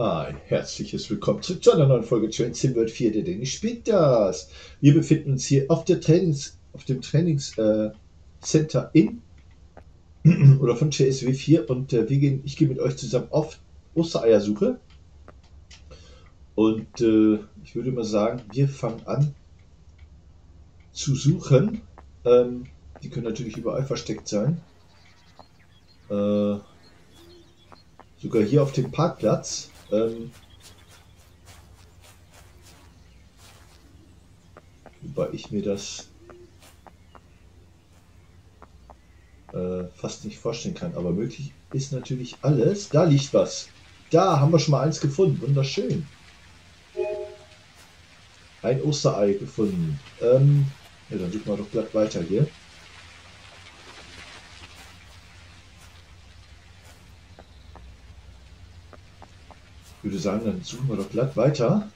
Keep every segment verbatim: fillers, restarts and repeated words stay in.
Ein herzliches Willkommen zurück zu einer neuen Folge Train Sim World vier, der Denni spielt das. Wir befinden uns hier auf, der Trainings, auf dem Trainingscenter äh, in oder von J S W vier und äh, wir gehen, ich gehe mit euch zusammen auf Ostereiersuche. Und äh, ich würde mal sagen, wir fangen an zu suchen. Ähm, die können natürlich überall versteckt sein. Äh, sogar hier auf dem Parkplatz. Ähm, wobei ich mir das äh, fast nicht vorstellen kann, aber möglich ist natürlich alles. Da liegt was. Da haben wir schon mal eins gefunden. Wunderschön. Ein Osterei gefunden. Ähm, ja, dann suchen wir doch glatt weiter hier. Ich würde sagen, dann suchen wir doch glatt weiter.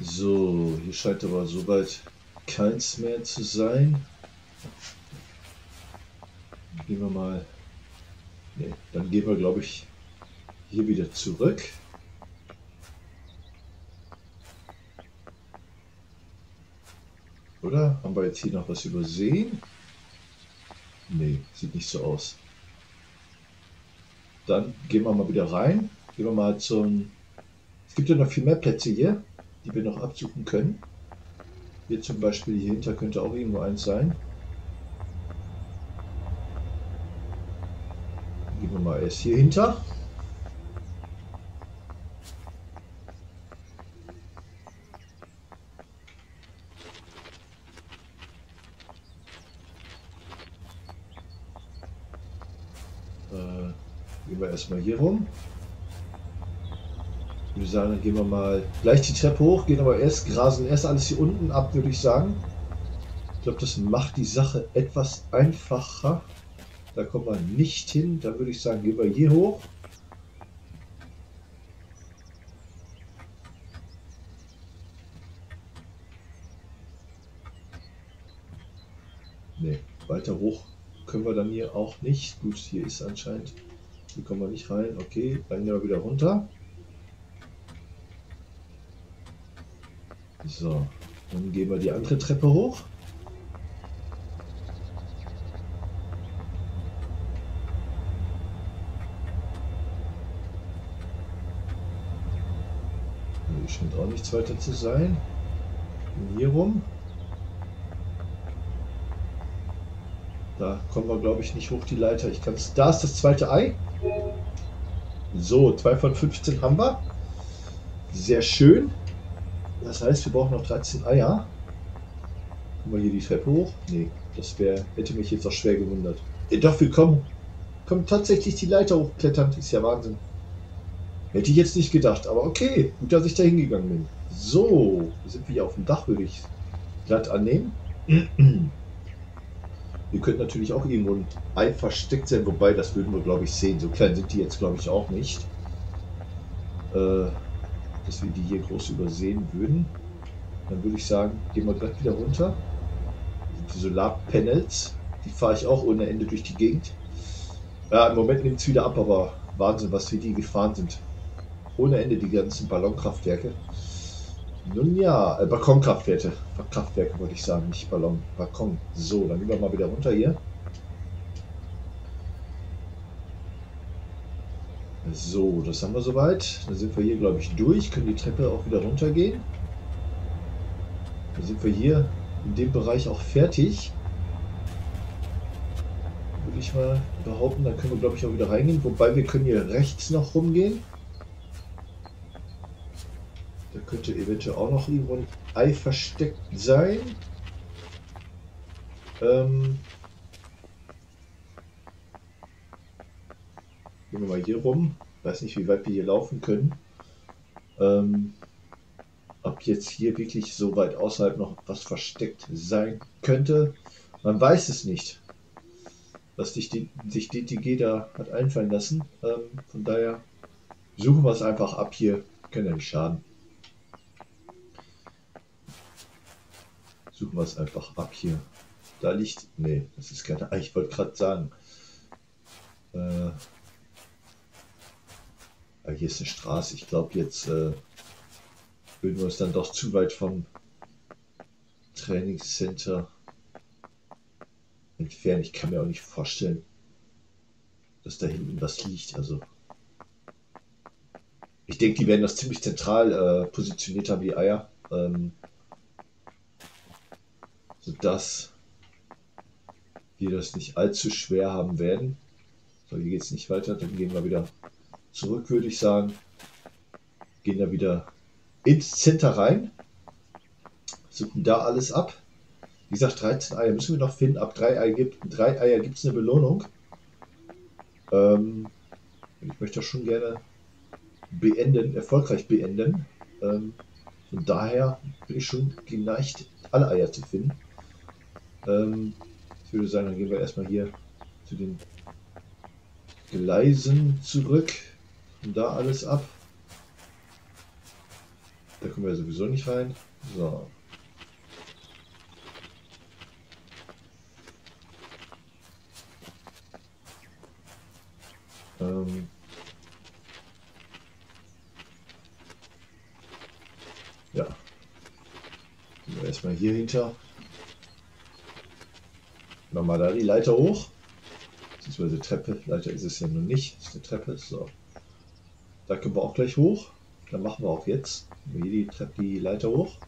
So, hier scheint aber soweit keins mehr zu sein. Dann gehen wir mal. Ne, dann gehen wir, glaube ich, hier wieder zurück. Oder? Haben wir jetzt hier noch was übersehen? Ne, sieht nicht so aus. Dann gehen wir mal wieder rein. Gehen wir mal zum... Es gibt ja noch viel mehr Plätze hier, die wir noch absuchen können. Hier zum Beispiel, hier hinter könnte auch irgendwo eins sein. Gehen wir mal erst hier hinter. Gehen wir erstmal hier rum. Ich würde sagen, dann gehen wir mal gleich die Treppe hoch, gehen aber erst, grasen erst alles hier unten ab, würde ich sagen. Ich glaube, das macht die Sache etwas einfacher. Da kommen wir nicht hin. Dann würde ich sagen, gehen wir hier hoch. Ne, weiter hoch können wir dann hier auch nicht. Gut, hier ist anscheinend... Hier kommen wir nicht rein. Okay, dann gehen wir wieder runter. So, dann gehen wir die andere Treppe hoch. Hier scheint auch nichts weiter zu sein. Hier rum. Da kommen wir, glaube ich, nicht hoch die Leiter. Ich kann es. Da ist das zweite Ei. So, zwei von fünfzehn haben wir. Sehr schön. Das heißt, wir brauchen noch dreizehn Eier. Kommen wir hier die Treppe hoch? Nee, das wär, hätte mich jetzt auch schwer gewundert. Äh, doch, wir kommen, kommen tatsächlich die Leiter hochklettern. Ist ja Wahnsinn. Hätte ich jetzt nicht gedacht, aber okay. Gut, dass ich da hingegangen bin. So, sind wir hier auf dem Dach, würde ich glatt annehmen. Ihr könnt natürlich auch irgendwo ein Ei versteckt sein, wobei das würden wir, glaube ich, sehen. So klein sind die jetzt, glaube ich, auch nicht. Äh, dass wir die hier groß übersehen würden. Dann würde ich sagen, gehen wir gleich wieder runter. Die Solarpanels, die fahre ich auch ohne Ende durch die Gegend. Ja, im Moment nimmt es wieder ab, aber Wahnsinn, was wir die gefahren sind. Ohne Ende die ganzen Ballonkraftwerke. Nun ja, äh, Balkonkraftwerke, Kraftwerke wollte ich sagen, nicht Ballon, Balkon. So, dann gehen wir mal wieder runter hier. So, das haben wir soweit. Dann sind wir hier, glaube ich, durch, können die Treppe auch wieder runtergehen. Dann sind wir hier in dem Bereich auch fertig. Würde ich mal behaupten, dann können wir, glaube ich, auch wieder reingehen. Wobei, wir können hier rechts noch rumgehen. Da könnte eventuell auch noch irgendwo ein Ei versteckt sein. Ähm Gehen wir mal hier rum. Weiß nicht, wie weit wir hier laufen können. Ähm Ob jetzt hier wirklich so weit außerhalb noch was versteckt sein könnte. Man weiß es nicht. Was sich D T G da hat einfallen lassen. Ähm, von daher suchen wir es einfach ab hier. Können ja nicht schaden. Suchen wir es einfach ab hier. Da liegt... Nee, das ist keine... Ich wollte gerade sagen. Äh, hier ist eine Straße. Ich glaube, jetzt äh, würden wir uns dann doch zu weit vom Trainingscenter entfernen. Ich kann mir auch nicht vorstellen, dass da hinten was liegt. Also ich denke, die werden das ziemlich zentral äh, positioniert haben, die Eier. Ähm, sodass wir das nicht allzu schwer haben werden. So, hier geht es nicht weiter. Dann gehen wir wieder zurück, würde ich sagen. Gehen da wieder ins Center rein. Suchen da alles ab. Wie gesagt, dreizehn Eier müssen wir noch finden. Ab drei Eier gibt es eine Belohnung. Ähm, ich möchte das schon gerne beenden, erfolgreich beenden. Ähm, und daher bin ich schon geneigt, alle Eier zu finden. Ähm, ich würde sagen, dann gehen wir erstmal hier zu den Gleisen zurück und da alles ab. Da kommen wir sowieso nicht rein. So. Ähm. Ja. Gehen wir erstmal hier hinter. Nochmal da die Leiter hoch. Beziehungsweise Treppe. Leiter ist es ja nun nicht. Das ist eine Treppe. So. Da können wir auch gleich hoch. Dann machen wir auch jetzt. Hier die Treppe, die Leiter hoch.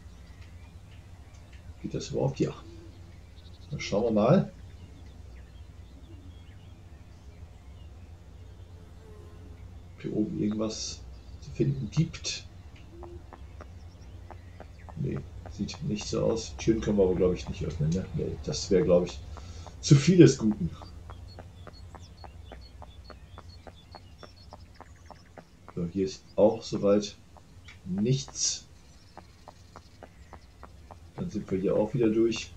Geht das überhaupt? Ja. Dann schauen wir mal. Ob hier oben irgendwas zu finden gibt. Nee, sieht nicht so aus. Türen können wir aber, glaube ich, nicht öffnen. Ne? Nee, das wäre, glaube ich, zu viel des Guten. So, hier ist auch soweit nichts. Dann sind wir hier auch wieder durch.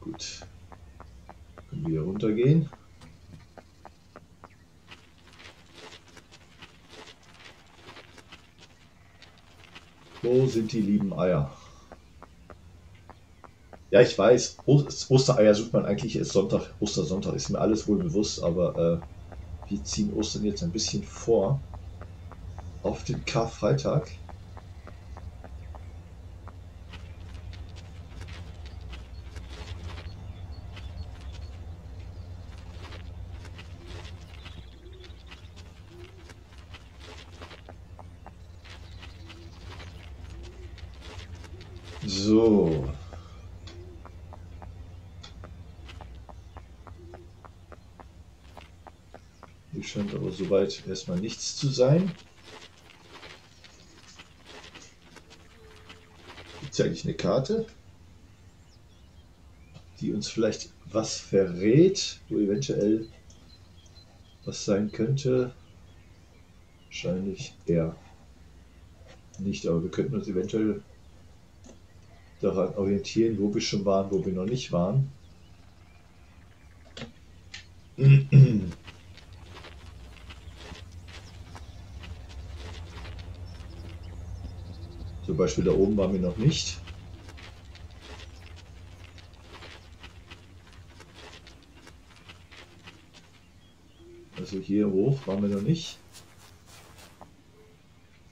Gut. Können wir hier runtergehen. Wo sind die lieben Eier? Ja, ich weiß, Ostereier sucht man eigentlich erst Sonntag. Ostersonntag ist mir alles wohl bewusst, aber äh, wir ziehen Ostern jetzt ein bisschen vor auf den Karfreitag. So. Hier scheint aber soweit erstmal nichts zu sein. Gibt es eigentlich eine Karte, die uns vielleicht was verrät, wo eventuell was sein könnte? Wahrscheinlich eher nicht, aber wir könnten uns eventuell daran orientieren, wo wir schon waren, wo wir noch nicht waren. Zum Beispiel da oben waren wir noch nicht. Also hier hoch waren wir noch nicht.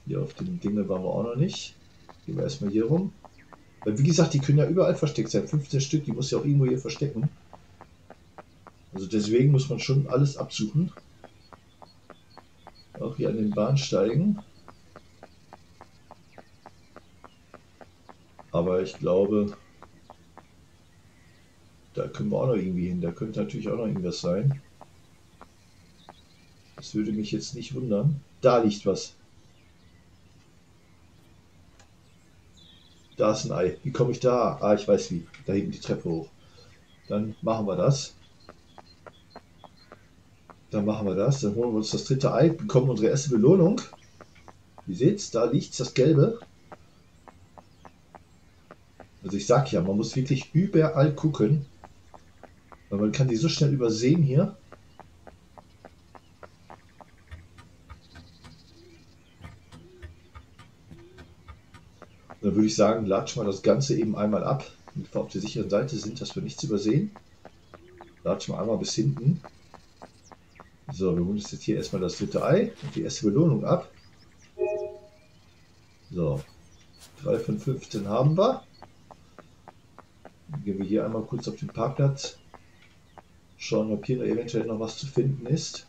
Hier auf den Dinge waren wir auch noch nicht. Gehen wir erstmal hier rum. Weil, wie gesagt, die können ja überall versteckt sein. fünfzehn Stück, die muss ja auch irgendwo hier verstecken. Also deswegen muss man schon alles absuchen. Auch hier an den Bahnsteigen. Aber ich glaube, da können wir auch noch irgendwie hin. Da könnte natürlich auch noch irgendwas sein. Das würde mich jetzt nicht wundern. Da liegt was. Da ist ein Ei. Wie komme ich da? Ah, ich weiß wie. Da hinten die Treppe hoch. Dann machen wir das. Dann machen wir das. Dann holen wir uns das dritte Ei, bekommen unsere erste Belohnung. Wie seht's? Da liegt das Gelbe. Also ich sag ja, man muss wirklich überall gucken. Weil man kann die so schnell übersehen hier. dann würde ich sagen, latschen wir das Ganze eben einmal ab. Wenn wir auf der sicheren Seite sind, dass wir nichts übersehen. Latschen wir einmal bis hinten. So, wir holen uns jetzt hier erstmal das dritte Ei und die erste Belohnung ab. So, drei von fünfzehn haben wir. Dann gehen wir hier einmal kurz auf den Parkplatz. Schauen, ob hier eventuell noch was zu finden ist.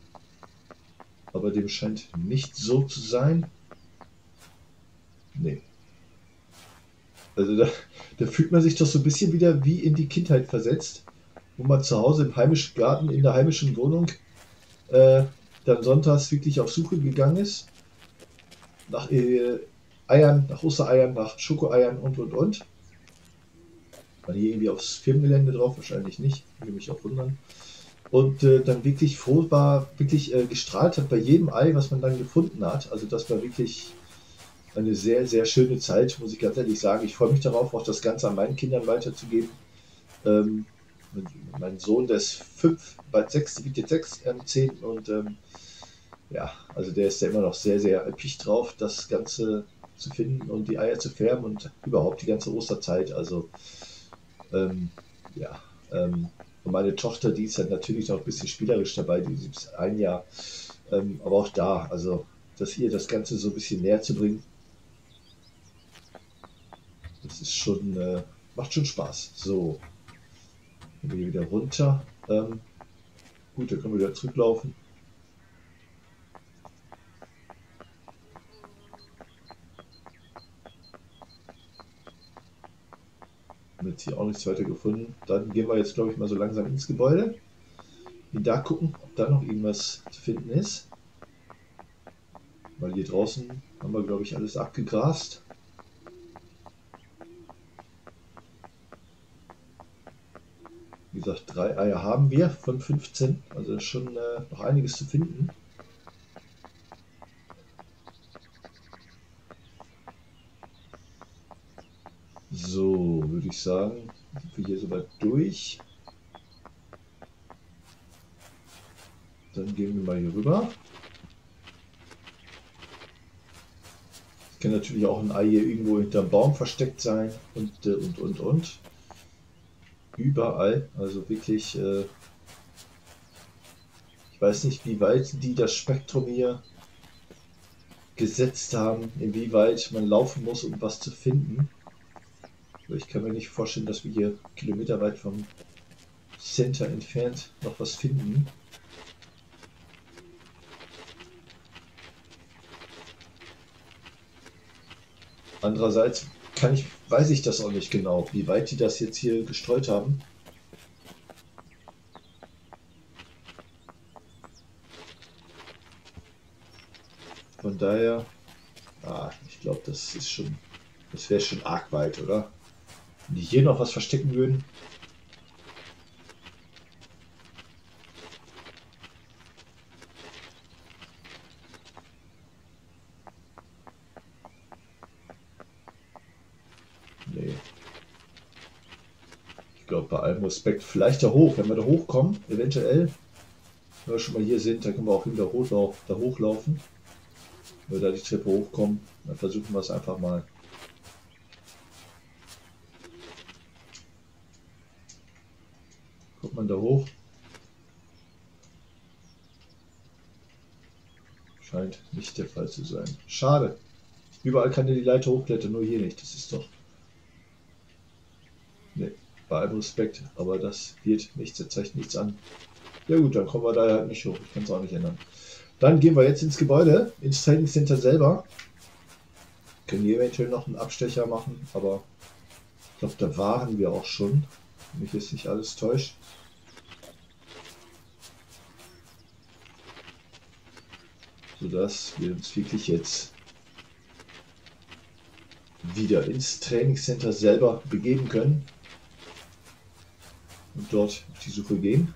Aber dem scheint nicht so zu sein. Nee. Also da, da fühlt man sich doch so ein bisschen wieder wie in die Kindheit versetzt, wo man zu Hause im heimischen Garten, in der heimischen Wohnung, äh, dann sonntags wirklich auf Suche gegangen ist. Nach äh, Eiern, nach Ostereiern, nach Schokoeiern und und und. War hier irgendwie aufs Firmengelände drauf? Wahrscheinlich nicht. Würde mich auch wundern. Und äh, dann wirklich froh war, wirklich äh, gestrahlt hat bei jedem Ei, was man dann gefunden hat. Also das war wirklich eine sehr, sehr schöne Zeit, muss ich ganz ehrlich sagen. Ich freue mich darauf, auch das Ganze an meinen Kindern weiterzugeben. Ähm, mein Sohn, der ist fünf, bald sechs, wird jetzt sechs am zehnten und ähm, ja, also der ist ja immer noch sehr, sehr erpicht drauf, das Ganze zu finden und die Eier zu färben und überhaupt die ganze Osterzeit. Also ähm, ja, ähm, und meine Tochter, die ist halt natürlich noch ein bisschen spielerisch dabei, die ist ein Jahr, ähm, aber auch da, also dass ihr das Ganze so ein bisschen näher zu bringen, das ist schon, äh, macht schon Spaß. So, gehen wir hier wieder runter, ähm, gut, dann können wir wieder zurücklaufen. Haben jetzt hier auch nichts weiter gefunden. Dann gehen wir jetzt, glaube ich, mal so langsam ins Gebäude. Und da gucken, ob da noch irgendwas zu finden ist. Weil hier draußen haben wir, glaube ich, alles abgegrast. Wie gesagt, drei Eier haben wir von fünfzehn. Also schon äh, noch einiges zu finden. So, würde ich sagen, sind wir hier soweit durch. Dann gehen wir mal hier rüber. Es kann natürlich auch ein Ei hier irgendwo hinterm Baum versteckt sein und, und, und, und. Überall, also wirklich, äh, ich weiß nicht, wie weit die das Spektrum hier gesetzt haben, inwieweit man laufen muss, um was zu finden. Ich kann mir nicht vorstellen, dass wir hier kilometerweit vom Center entfernt noch was finden. Andererseits kann ich, weiß ich das auch nicht genau, wie weit die das jetzt hier gestreut haben. Von daher, ah, ich glaube, das ist schon, das wäre schon arg weit, oder? Wenn die hier noch was verstecken würden. Nee. Ich glaube, bei allem Respekt, vielleicht da hoch, wenn wir da hochkommen, eventuell. Wenn wir schon mal hier sind, dann können wir auch wieder hochlaufen, da hochlaufen. Wenn wir da die Treppe hochkommen, dann versuchen wir es einfach mal. Kommt man da hoch? Scheint nicht der Fall zu sein. Schade. Überall kann er die Leiter hochklettern, nur hier nicht. Das ist doch... Ne, bei allem Respekt, aber das wird nichts, das zeigt nichts an. Ja gut, dann kommen wir da halt nicht hoch. Ich kann es auch nicht ändern. Dann gehen wir jetzt ins Gebäude, ins Training Center selber. Können hier eventuell noch einen Abstecher machen, aber ich glaube, da waren wir auch schon. Mich ist nicht alles täuscht. Sodass wir uns wirklich jetzt wieder ins Trainingscenter selber begeben können und dort auf die Suche gehen.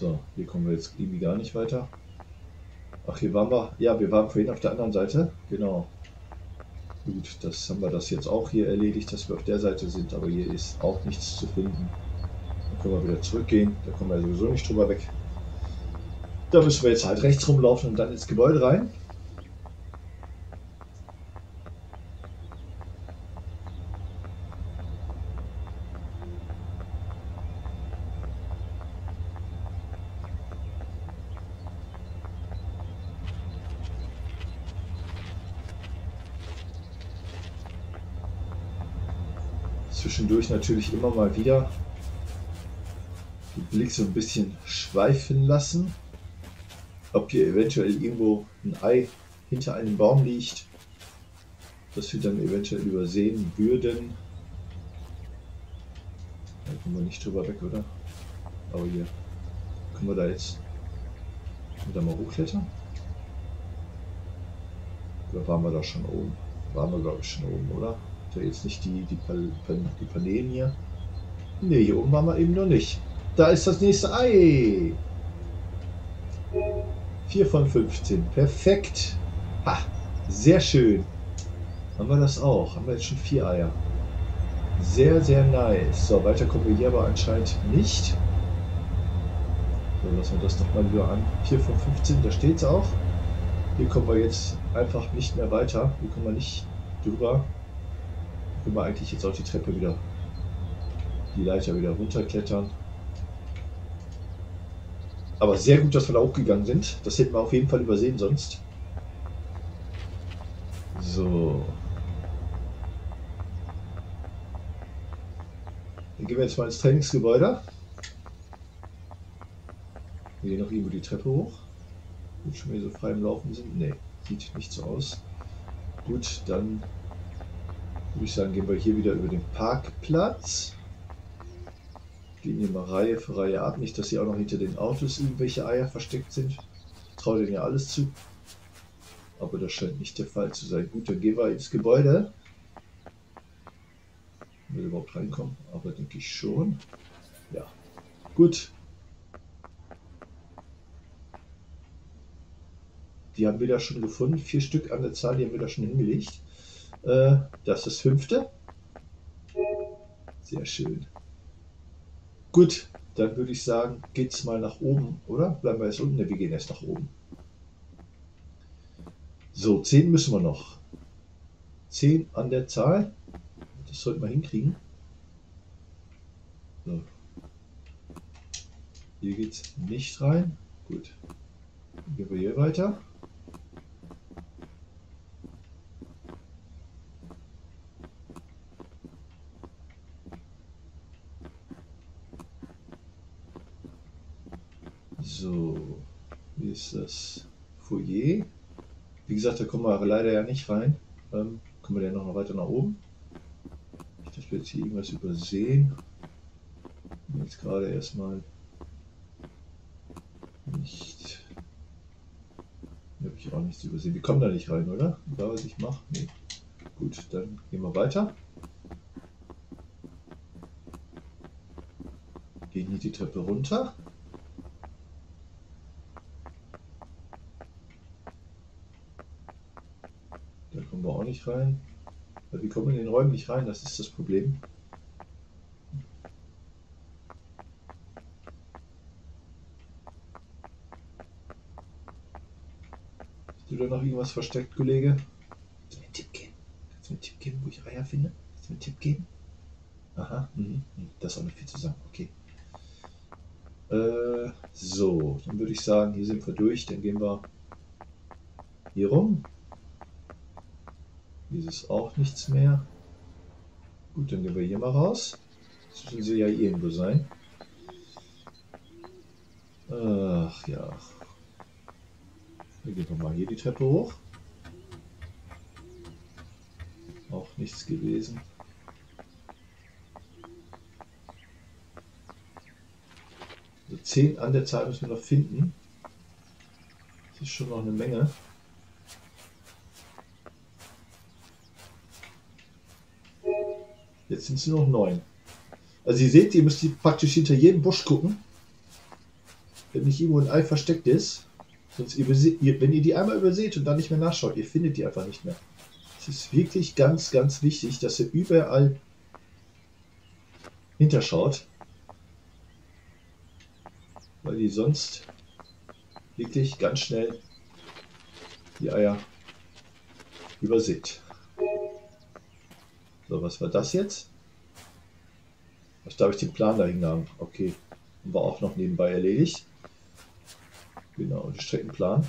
So, hier kommen wir jetzt irgendwie gar nicht weiter. Ach, hier waren wir. Ja, wir waren vorhin auf der anderen Seite. Genau. Gut, das haben wir das jetzt auch hier erledigt, dass wir auf der Seite sind. Aber hier ist auch nichts zu finden. Dann können wir wieder zurückgehen. Da kommen wir sowieso nicht drüber weg. Da müssen wir jetzt halt rechts rumlaufen und dann ins Gebäude rein. Zwischendurch natürlich immer mal wieder den Blick so ein bisschen schweifen lassen, ob hier eventuell irgendwo ein Ei hinter einem Baum liegt, das wir dann eventuell übersehen würden. Da kommen wir nicht drüber weg, oder? Aber hier können wir da jetzt wieder mal hochklettern. Oder waren wir da schon oben? Waren wir, glaube ich, schon oben, oder? Da jetzt nicht die, die, Pal die Paneelen hier. Ne, hier oben waren wir eben noch nicht. Da ist das nächste Ei. vier von fünfzehn. Perfekt. Ha, sehr schön. Haben wir das auch. Haben wir jetzt schon vier Eier. Sehr, sehr nice. So, weiter kommen wir hier aber anscheinend nicht. So, lassen wir das nochmal wieder an. vier von fünfzehn, da steht es auch. Hier kommen wir jetzt einfach nicht mehr weiter. Hier kommen wir nicht drüber. Können wir eigentlich jetzt auch die Treppe wieder, die Leiter wieder runterklettern. Aber sehr gut, dass wir da hochgegangen sind. Das hätten wir auf jeden Fall übersehen sonst. So. Dann gehen wir jetzt mal ins Trainingsgebäude. Wir gehen noch irgendwo die Treppe hoch. Wenn wir schon wieder so frei im Laufen sind. Ne, sieht nicht so aus. Gut, dann würde ich sagen, gehen wir hier wieder über den Parkplatz. Gehen hier mal Reihe für Reihe ab. Nicht, dass hier auch noch hinter den Autos irgendwelche Eier versteckt sind. Ich traue denen ja alles zu. Aber das scheint nicht der Fall zu sein. Gut, dann gehen wir ins Gebäude. Will überhaupt reinkommen? Aber denke ich schon. Ja, gut. Die haben wir da schon gefunden. Vier Stück an der Zahl, die haben wir da schon hingelegt. Das ist das fünfte. Sehr schön. Gut, dann würde ich sagen, geht's mal nach oben, oder? Bleiben wir jetzt unten? Ne, wir gehen erst nach oben. So, zehn müssen wir noch. zehn an der Zahl. Das sollten wir hinkriegen. So. Hier geht's nicht rein. Gut. Dann gehen wir hier weiter. So, hier ist das Foyer. Wie gesagt, da kommen wir leider ja nicht rein. Ähm, kommen wir ja noch weiter nach oben. Nicht, dass wir jetzt hier irgendwas übersehen. Jetzt gerade erstmal nicht. Hier habe ich auch nichts übersehen. Wir kommen da nicht rein, oder? Da was ich mache? Nee. Gut, dann gehen wir weiter. Gehen hier die Treppe runter. Nicht rein. Wir kommen in den Räumen nicht rein, das ist das Problem. Hast du da noch irgendwas versteckt, Kollege? Kannst du mir einen Tipp geben? Kannst du mir einen Tipp geben, wo ich Eier finde? Kannst du mir einen Tipp geben? Aha, mh, das ist auch nicht viel zu sagen. Okay. Äh, so, dann würde ich sagen, hier sind wir durch, dann gehen wir hier rum. Hier ist auch nichts mehr. Gut, dann gehen wir hier mal raus. Das müssen sie ja irgendwo sein. Ach ja. Dann gehen wir mal hier die Treppe hoch. Auch nichts gewesen. So, zehn an der Zahl müssen wir noch finden. Das ist schon noch eine Menge. Jetzt sind es nur noch neun. Also ihr seht, ihr müsst praktisch hinter jedem Busch gucken. wenn nicht irgendwo ein Ei versteckt ist. Sonst ihr, wenn ihr die einmal überseht und dann nicht mehr nachschaut, ihr findet die einfach nicht mehr. Es ist wirklich ganz, ganz wichtig, dass ihr überall hinterschaut. Weil die sonst wirklich ganz schnell die Eier überseht. So, was war das jetzt? Was darf ich den Plan dahin haben? Okay, war auch noch nebenbei erledigt. Genau, den Streckenplan.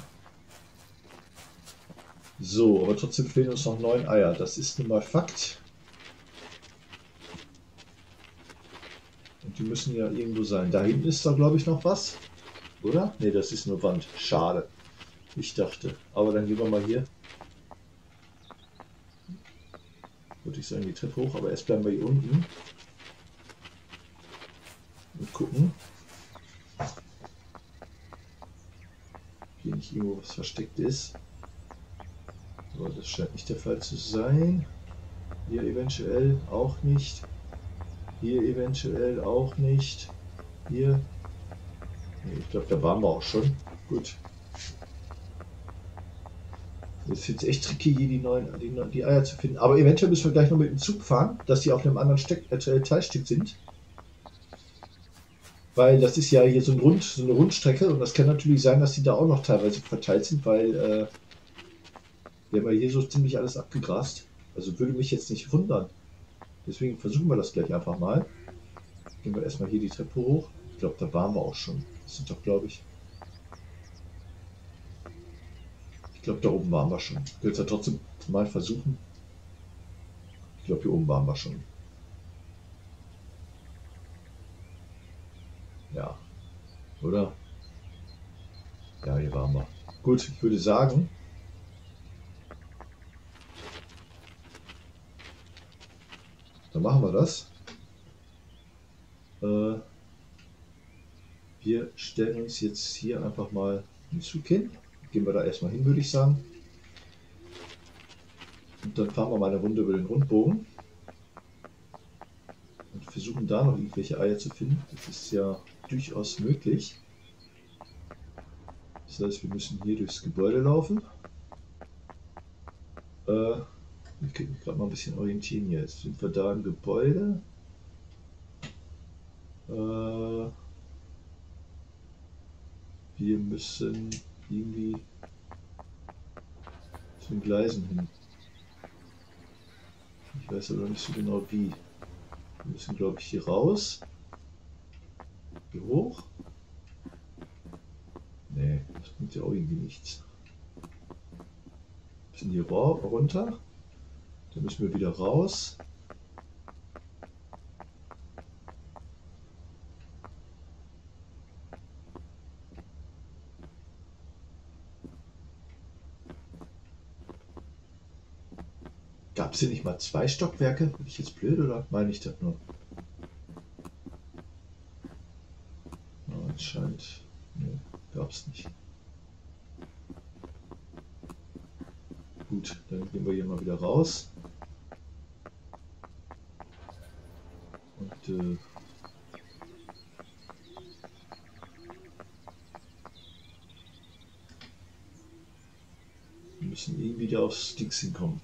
So, aber trotzdem fehlen uns noch neun Eier. Das ist nun mal Fakt. Und die müssen ja irgendwo sein. Da hinten ist da, glaube ich, noch was. Oder? Ne, das ist nur Wand. Schade. Ich dachte. Aber dann gehen wir mal hier. Würde ich sagen, die Treppe hoch, aber erst bleiben wir hier unten. Und gucken. Hier nicht irgendwo was versteckt ist. Aber das scheint nicht der Fall zu sein. Hier eventuell auch nicht. Hier eventuell auch nicht. Hier. Nee, ich glaube, da waren wir auch schon. Gut. Das ist jetzt echt tricky, hier die, neuen, die, die Eier zu finden. Aber eventuell müssen wir gleich noch mit dem Zug fahren, dass die auf einem anderen Steck, äh, Teilstück sind. Weil das ist ja hier so, ein Rund, so eine Rundstrecke und das kann natürlich sein, dass die da auch noch teilweise verteilt sind, weil äh, wir haben ja hier so ziemlich alles abgegrast. Also würde mich jetzt nicht wundern. Deswegen versuchen wir das gleich einfach mal. Gehen wir erstmal hier die Treppe hoch. Ich glaube, da waren wir auch schon. Das sind doch, glaube ich... Ich glaube, da oben waren wir schon. Ich will es ja trotzdem mal versuchen. Ich glaube, hier oben waren wir schon. Ja. Oder? Ja, hier waren wir. Gut, ich würde sagen... Dann machen wir das. Äh, wir stellen uns jetzt hier einfach mal einen Zug hin. Gehen wir da erstmal hin, würde ich sagen. Und dann fahren wir mal eine Runde über den Rundbogen. Und versuchen da noch irgendwelche Eier zu finden. Das ist ja durchaus möglich. Das heißt, wir müssen hier durchs Gebäude laufen. Äh, ich kann mich gerade mal ein bisschen orientieren hier. Jetzt sind wir da im Gebäude. Äh, wir müssen... irgendwie zu den Gleisen hin. Ich weiß aber nicht so genau wie. Wir müssen, glaube ich, hier raus. Hier hoch. Ne, das bringt ja auch irgendwie nichts. Wir müssen hier runter. Dann müssen wir wieder raus. Gab es hier nicht mal zwei Stockwerke? Bin ich jetzt blöd oder meine ich das nur? Oh, anscheinend. Ne, gab es nicht. Gut, dann gehen wir hier mal wieder raus. Und äh, wir müssen irgendwie da aufs Dings hinkommen.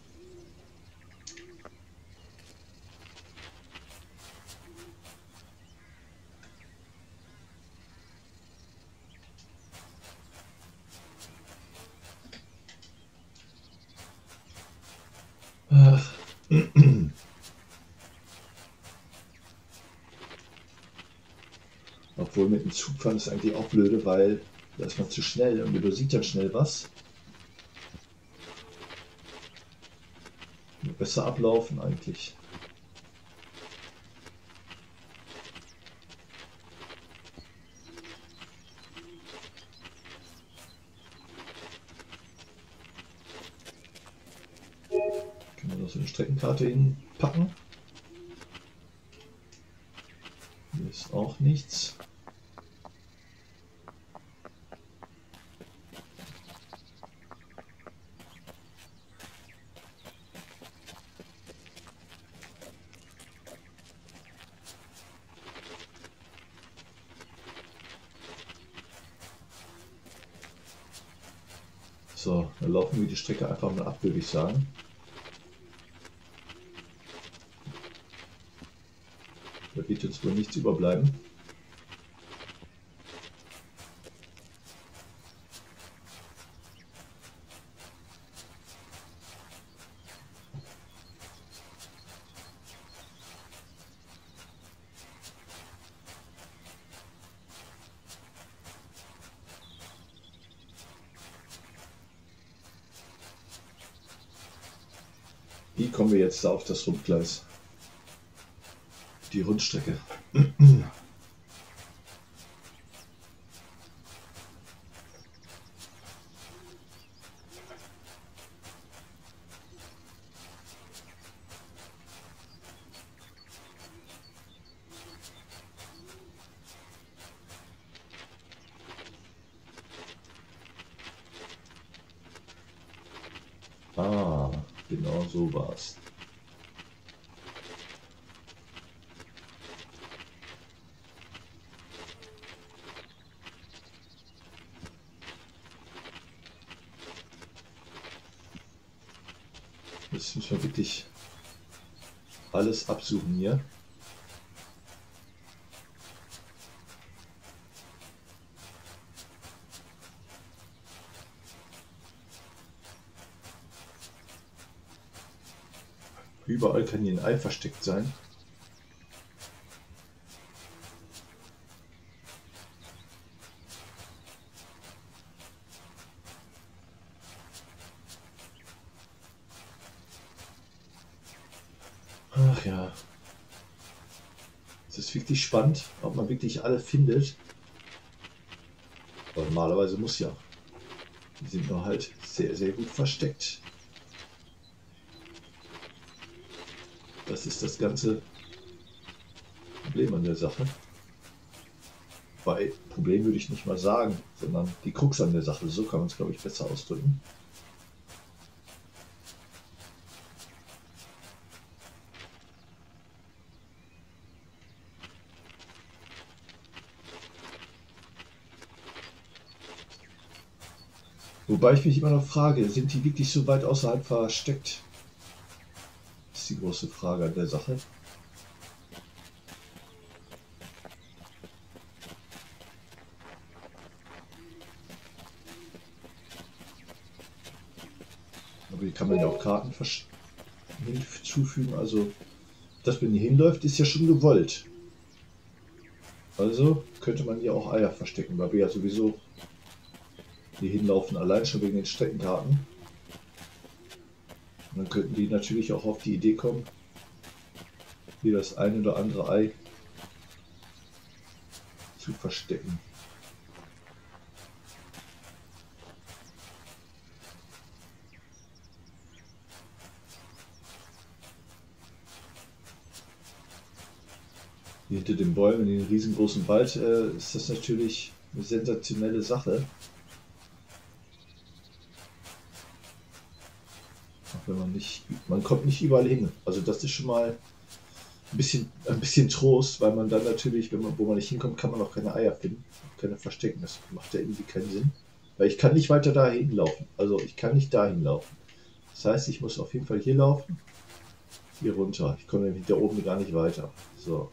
Obwohl mit dem Zugfahren ist eigentlich auch blöde, weil da ist man zu schnell und übersieht dann schnell was. Besser ablaufen eigentlich. Können wir noch so eine Streckenkarte hinpacken? Hier ist auch nichts. So, dann laufen wir die Strecke einfach mal ab, würde ich sagen. Da wird jetzt wohl nichts überbleiben. Wie kommen wir jetzt da auf das Rundgleis? Die Rundstrecke. Ah, genau so war's. Jetzt müssen wir wirklich alles absuchen hier. Überall kann hier ein Ei versteckt sein. Ach ja. Es ist wirklich spannend, ob man wirklich alle findet. Aber normalerweise muss ja. Die sind nur halt sehr, sehr gut versteckt. Das ist das ganze Problem an der Sache. Bei Problem würde ich nicht mal sagen, sondern die Krux an der Sache. So kann man es, glaube ich, besser ausdrücken. Wobei ich mich immer noch frage, sind die wirklich so weit außerhalb versteckt? Die große Frage an der Sache. Aber hier kann man ja auch Karten hinzufügen. Also, dass man hier hinläuft, ist ja schon gewollt. Also könnte man hier auch Eier verstecken, weil wir ja sowieso hier hinlaufen, allein schon wegen den Streckenkarten. Dann könnten die natürlich auch auf die Idee kommen, hier das ein oder andere Ei zu verstecken. Hier hinter den Bäumen in den riesengroßen Wald äh, ist das natürlich eine sensationelle Sache. Wenn man nicht, man kommt nicht überall hin. Also das ist schon mal ein bisschen, ein bisschen Trost, weil man dann natürlich, wenn man, wo man nicht hinkommt, kann man auch keine Eier finden, keine verstecken. Das macht ja irgendwie keinen Sinn, weil ich kann nicht weiter dahin laufen. Also ich kann nicht dahin laufen. Das heißt, ich muss auf jeden Fall hier laufen, hier runter. Ich komme nämlich da oben gar nicht weiter. So.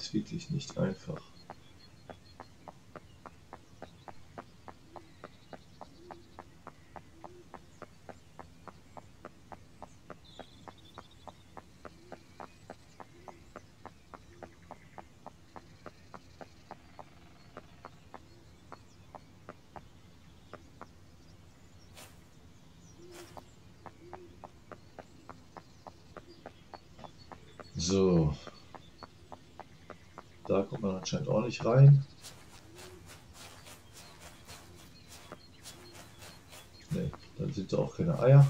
Ist wirklich nicht einfach. So. Da kommt man anscheinend auch nicht rein. Nee, Dann sind es auch keine Eier.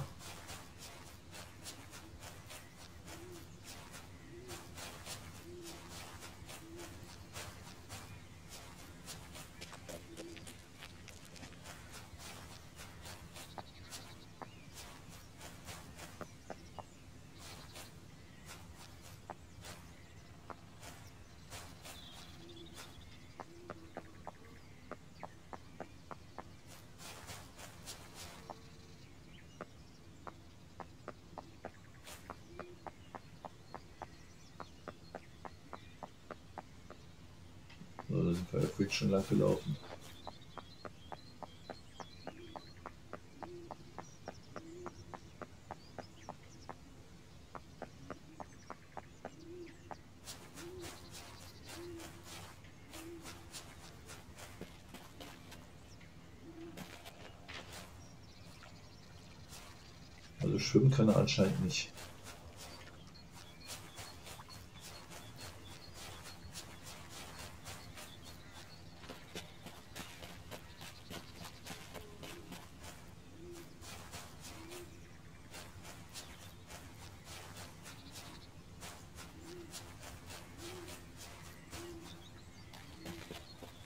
Wird schon lang gelaufen. Also schwimmen kann er anscheinend nicht.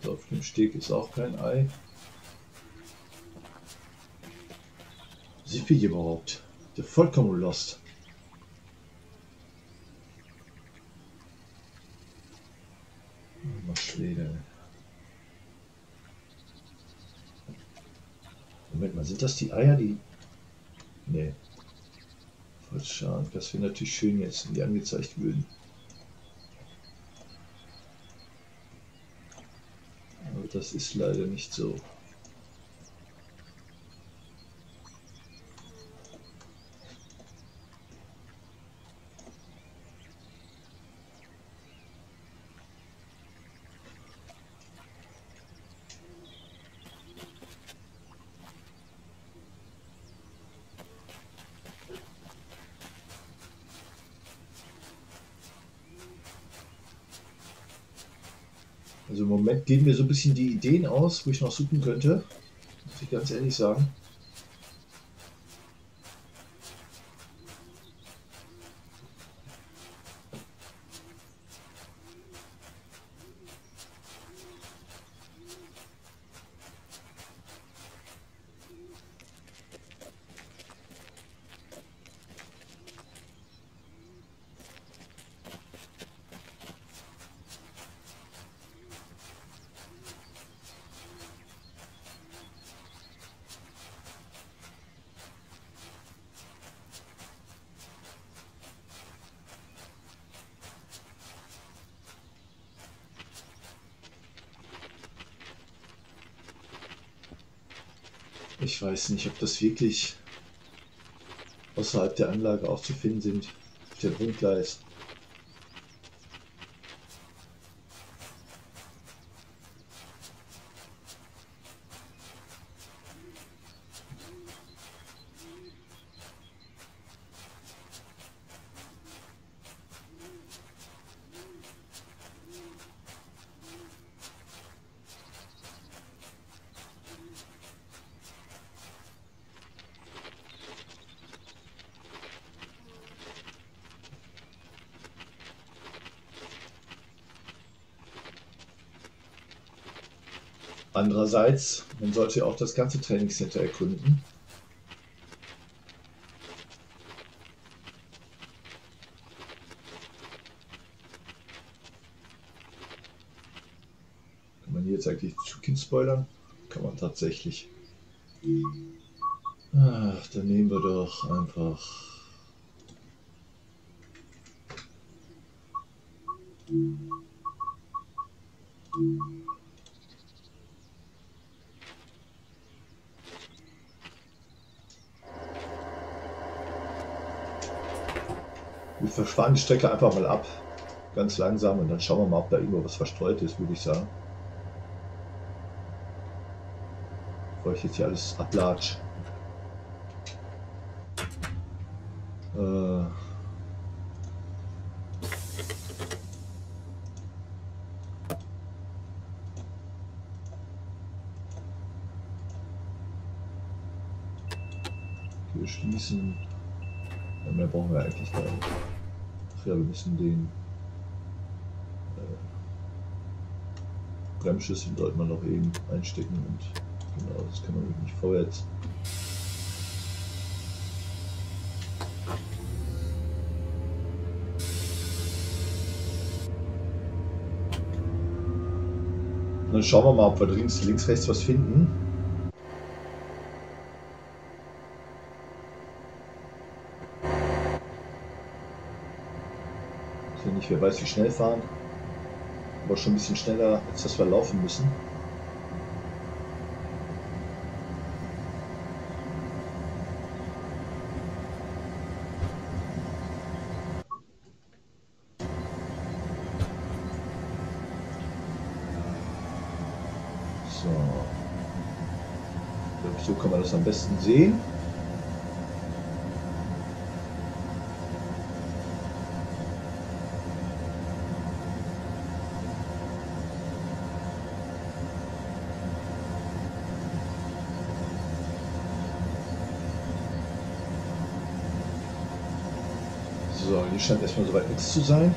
Auf dem Steg ist auch kein Ei. Sieht wie überhaupt? Der vollkommen lost. Moment mal, sind das die Eier, die... Nee. Voll schade. Das wäre natürlich schön jetzt, wenn die angezeigt würden. Das ist leider nicht so. Also im Moment gehen mir so ein bisschen die Ideen aus, wo ich noch suchen könnte, muss ich ganz ehrlich sagen. Ich weiß nicht, ob das wirklich außerhalb der Anlage auch zu finden sind, auf dem Grundgleis. Andererseits, man sollte ja auch das ganze Trainingscenter erkunden. Kann man hier jetzt eigentlich zu Kind spoilern? Kann man tatsächlich. Ach, dann nehmen wir doch einfach... Wir fahren die Strecke einfach mal ab, ganz langsam, und dann schauen wir mal, ob da irgendwo was verstreut ist, würde ich sagen. Bevor ich jetzt hier alles ablatsch. Äh beschließen. Ja, mehr brauchen wir eigentlich gar nicht. Ach ja, wir müssen den äh, Bremsschlüssel sollte man noch eben einstecken und genau, das kann man wirklich vorwärts. Und dann schauen wir mal, ob wir links, links rechts was finden. Ich weiß nicht, wer weiß wie schnell fahren, aber schon ein bisschen schneller als dass wir laufen müssen. So kann man das am besten sehen. So, hier scheint erstmal soweit nichts zu sein.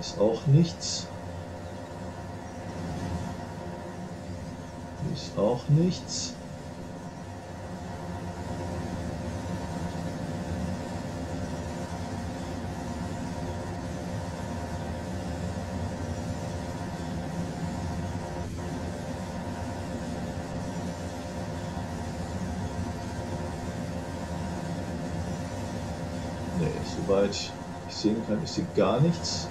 Ist auch nichts. Ist auch nichts. Nee, soweit ich sehen kann, ist hier gar nichts.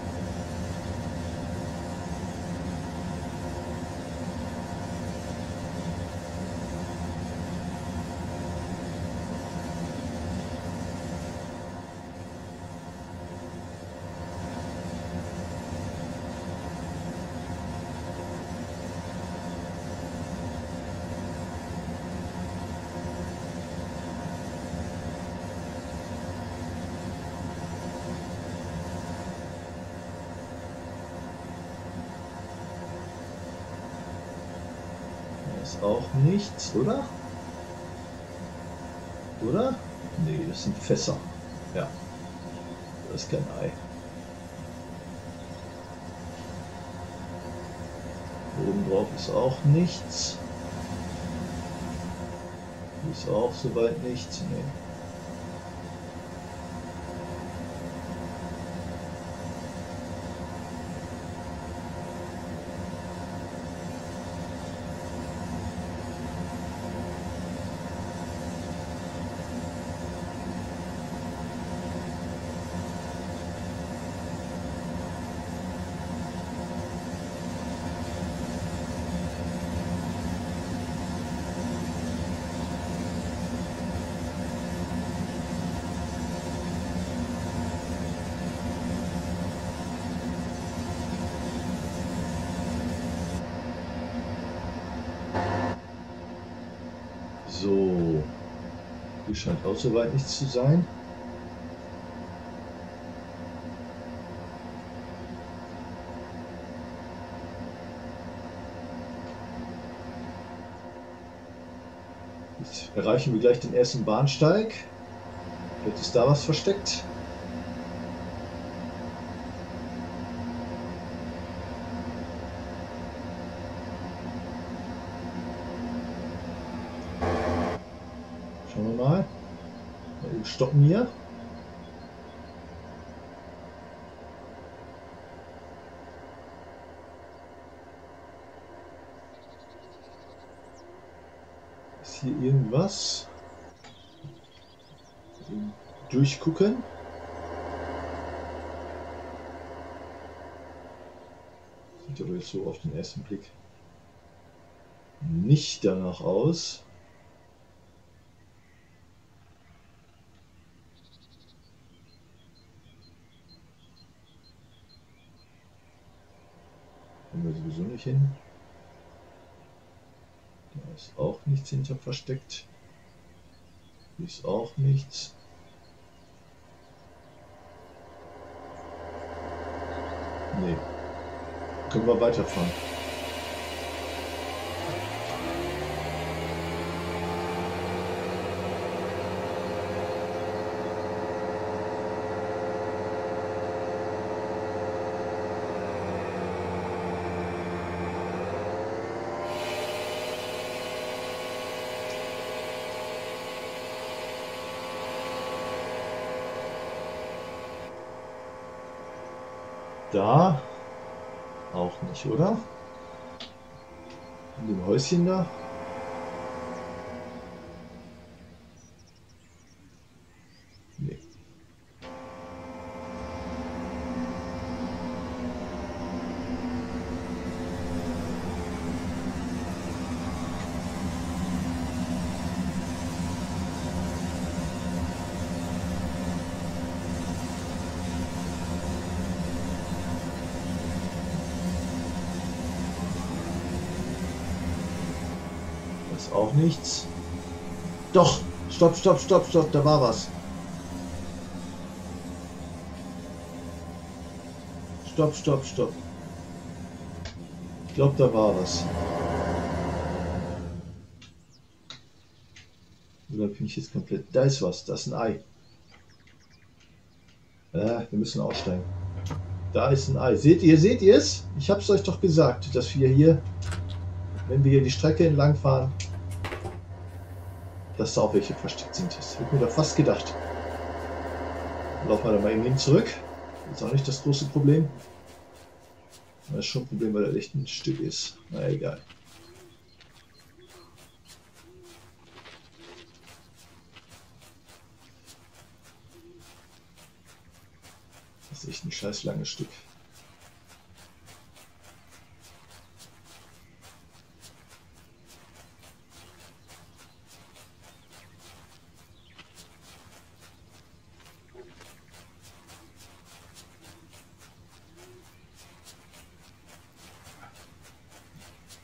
Auch nichts, oder? Oder? Nee, das sind Fässer. Ja. Das ist kein Ei. Oben drauf ist auch nichts. Ist auch soweit nichts. Nee. So, hier scheint auch soweit nichts zu sein. Jetzt erreichen wir gleich den ersten Bahnsteig. Vielleicht ist da was versteckt. Stoppen hier. Ist hier irgendwas? Durchgucken. Sieht aber jetzt so auf den ersten Blick nicht danach aus. kommen wir sowieso nicht hin. Da ist auch nichts hinter versteckt. Hier ist auch nichts. Nee. Können wir weiterfahren. Da auch nicht, oder? In dem Häuschen da. Nee. Auch nichts. Doch, stopp, stopp, stopp, stopp, da war was. Stopp, stopp, stopp. Ich glaube, da war was. Oder bin ich jetzt komplett... Da ist was, das ist ein Ei. Äh, wir müssen aussteigen. Da ist ein Ei. Seht ihr, seht ihr es? Ich habe es euch doch gesagt, dass wir hier, wenn wir hier die Strecke entlang fahren, dass da auch welche versteckt sind. Das hätte mir doch fast gedacht. Laufen wir da mal eben hin zurück. Ist auch nicht das große Problem. Das ist schon ein Problem, weil er echt ein Stück ist. Na egal. Das ist echt ein scheiß langes Stück.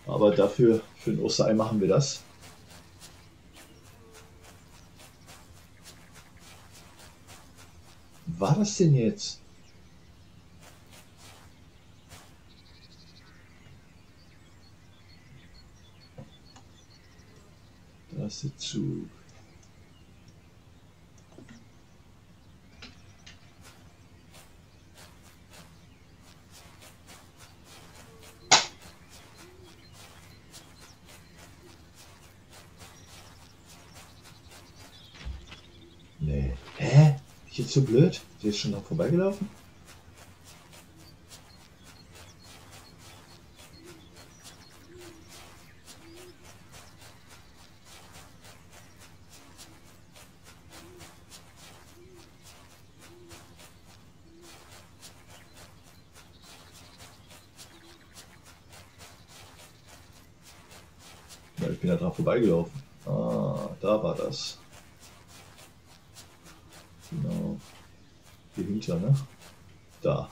Aber dafür, für ein Osterei machen wir das. War das denn jetzt? Da ist der Zug. Jetzt so blöd? Sie ist schon noch vorbeigelaufen? Ja, ich bin da dran vorbeigelaufen. Ah, da war das. Genau. Hier hinter, ne? Da.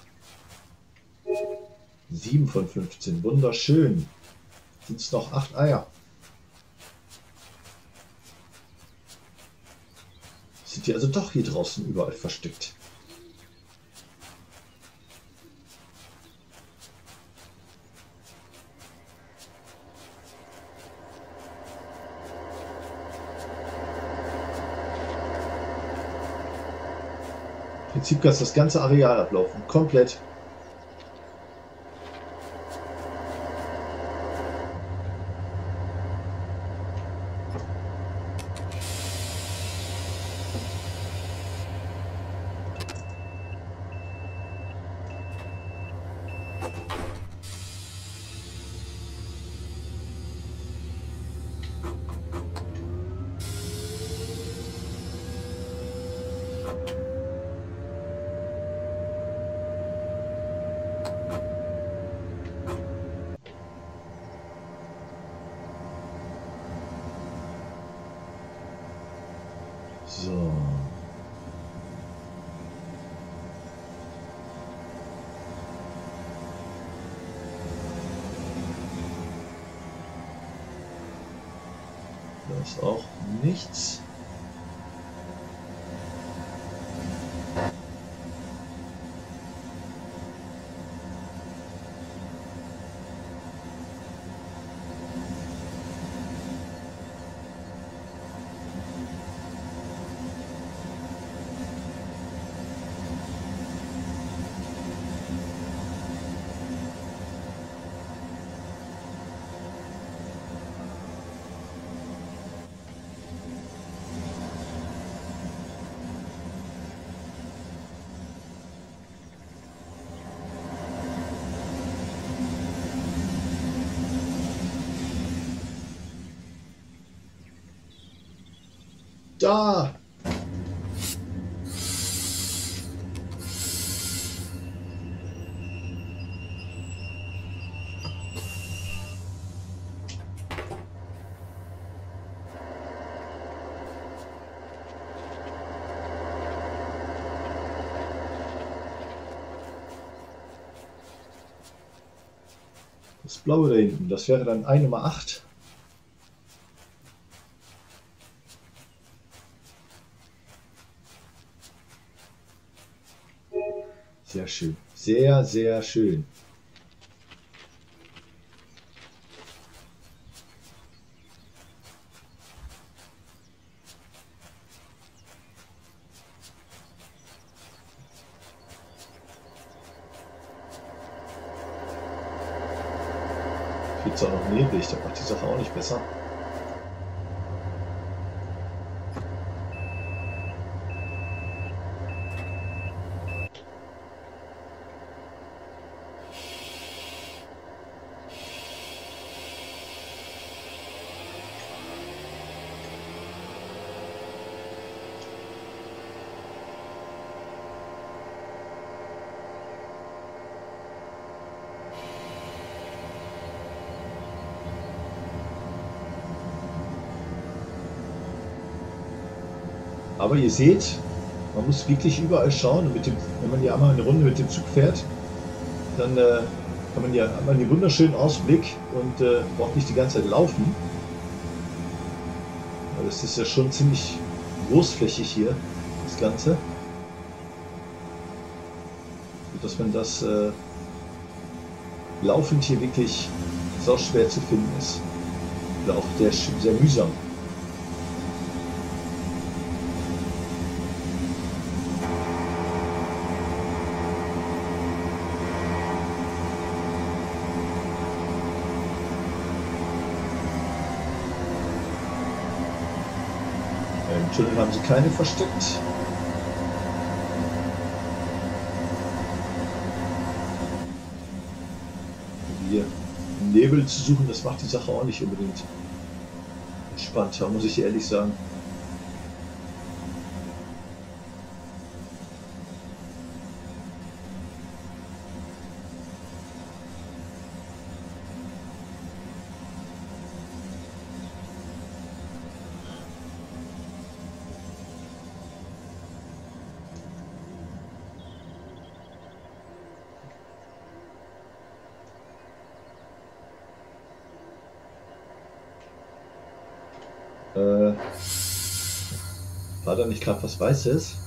sieben von fünfzehn. Wunderschön. Sind es noch acht Eier? Sind die also doch hier draußen überall versteckt? Im Prinzip kannst du das ganze Areal ablaufen, komplett. So. Da ist auch nichts. Da! Das blaue da hinten, das wäre dann eine mal acht. Sehr schön. Sehr, sehr schön. Hier ist auch noch neblig, da macht die Sache auch nicht besser. Aber ihr seht, man muss wirklich überall schauen. Und mit dem, wenn man hier einmal eine Runde mit dem Zug fährt, dann äh, kann man hier einmal einen wunderschönen Ausblick und äh, braucht nicht die ganze Zeit laufen. Aber das ist ja schon ziemlich großflächig hier, das Ganze. Sodass man das äh, laufend hier wirklich so schwer zu finden ist. Oder auch sehr, sehr mühsam. Entschuldigung, haben sie keine versteckt? Hier im Nebel zu suchen, das macht die Sache auch nicht unbedingt entspannter, muss ich ehrlich sagen. War da nicht gerade was Weißes?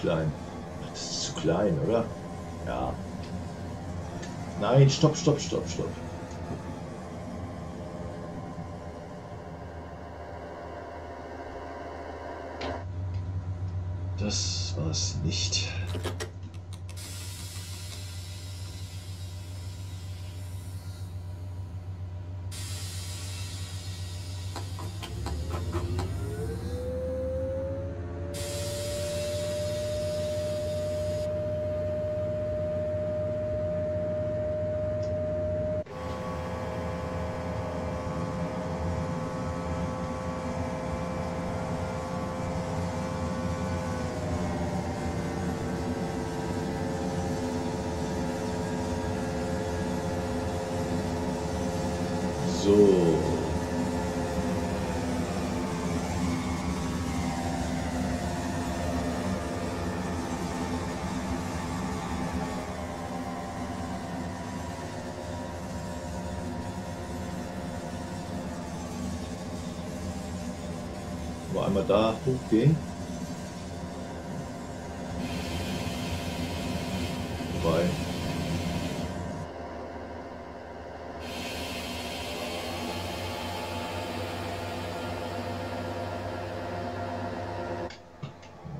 Klein. Das ist zu klein, oder? Ja. Nein, stopp, stopp, stopp, stopp. Das war's nicht. So. Mal einmal da hochgehen. Wobei.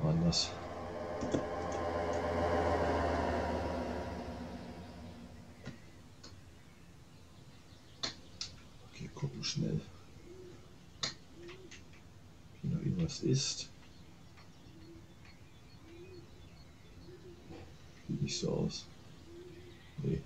Anders. Okay, gucken schnell. Was ist? Sieht nicht so aus. Nee.